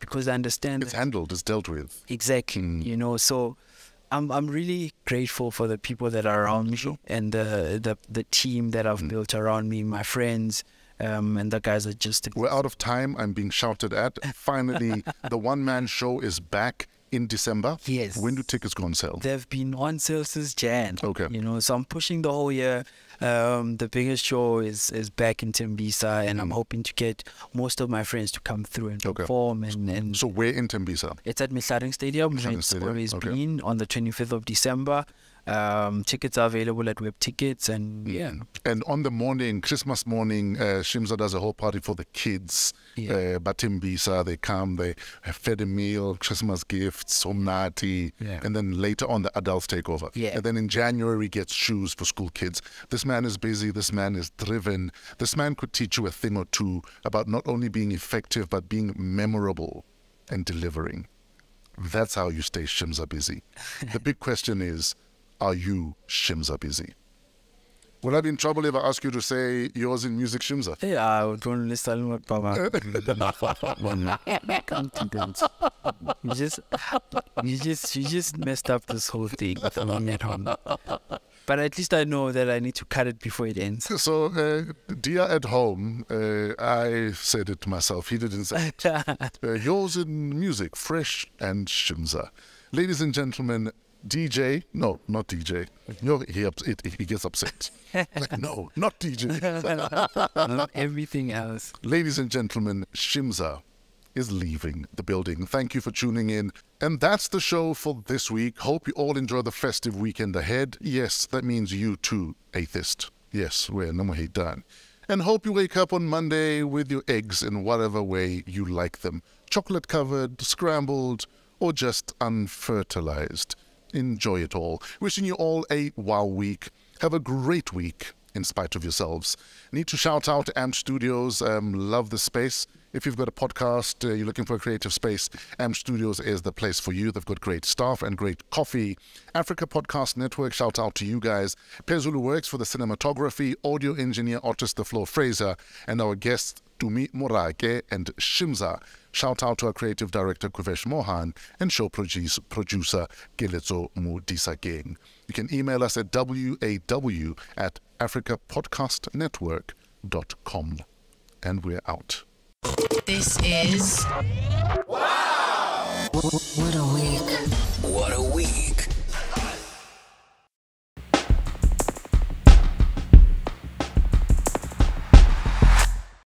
because they understand. It's handled, it's dealt with. Exactly, you know, so I'm really grateful for the people that are around me and the team that I've built around me, my friends, and the guys are just... We're out of time. I'm being shouted at. Finally, the one-man show is back in December. Yes. When do tickets go on sale? They've been on sale since Jan. Okay. You know, so I'm pushing the whole year. The biggest show is back in Tembisa, and I'm hoping to get most of my friends to come through and perform. And so where in Tembisa? It's at Mislaring Stadium. It's always been on the 25th of December. Tickets are available at Web Tickets, and yeah. And on the morning, Christmas morning, Shimza does a whole party for the kids. Batimbisa, they come, they have fed a meal, Christmas gifts, somnati, and then later on the adults take over. And then in January gets shoes for school kids. This man is busy, this man is driven. This man could teach you a thing or two about not only being effective, but being memorable and delivering. That's how you stay Shimza busy. The big question is, are you Shimza busy? Would I be in trouble if I ask you to say yours in music, Shimza? Yeah, I would only listen to Baba. You just messed up this whole thing. But at least I know that I need to cut it before it ends. So, dear at home, I said it myself. He didn't say it. Yours in music, Fresh and Shimza. Ladies and gentlemen, DJ, no, not DJ. No, he gets upset. Like, no, not DJ. Not everything else. Ladies and gentlemen, Shimza is leaving the building. Thank you for tuning in. And that's the show for this week. Hope you all enjoy the festive weekend ahead. Yes, that means you too, atheist. Yes, we're no more hate done. And hope you wake up on Monday with your eggs in whatever way you like them. Chocolate covered, scrambled, or just unfertilized. Enjoy it all. Wishing you all a wow week. Have a great week in spite of yourselves. Need to shout out Amped Studios. Love the space. If you've got a podcast, you're looking for a creative space, Amped Studios is the place for you. They've got great staff and great coffee. Africa Podcast Network, shout out to you guys. Pezulu Works for the cinematography, audio engineer Otis the Floor Fraser, and our guests Tumi Morake and Shimza. Shout out to our creative director Kuvesh Mohan and show producer Gelezo Mudisageng. You can email us at waw@africapodcastnetwork.com. And we're out. This is wow! What a week. What a week.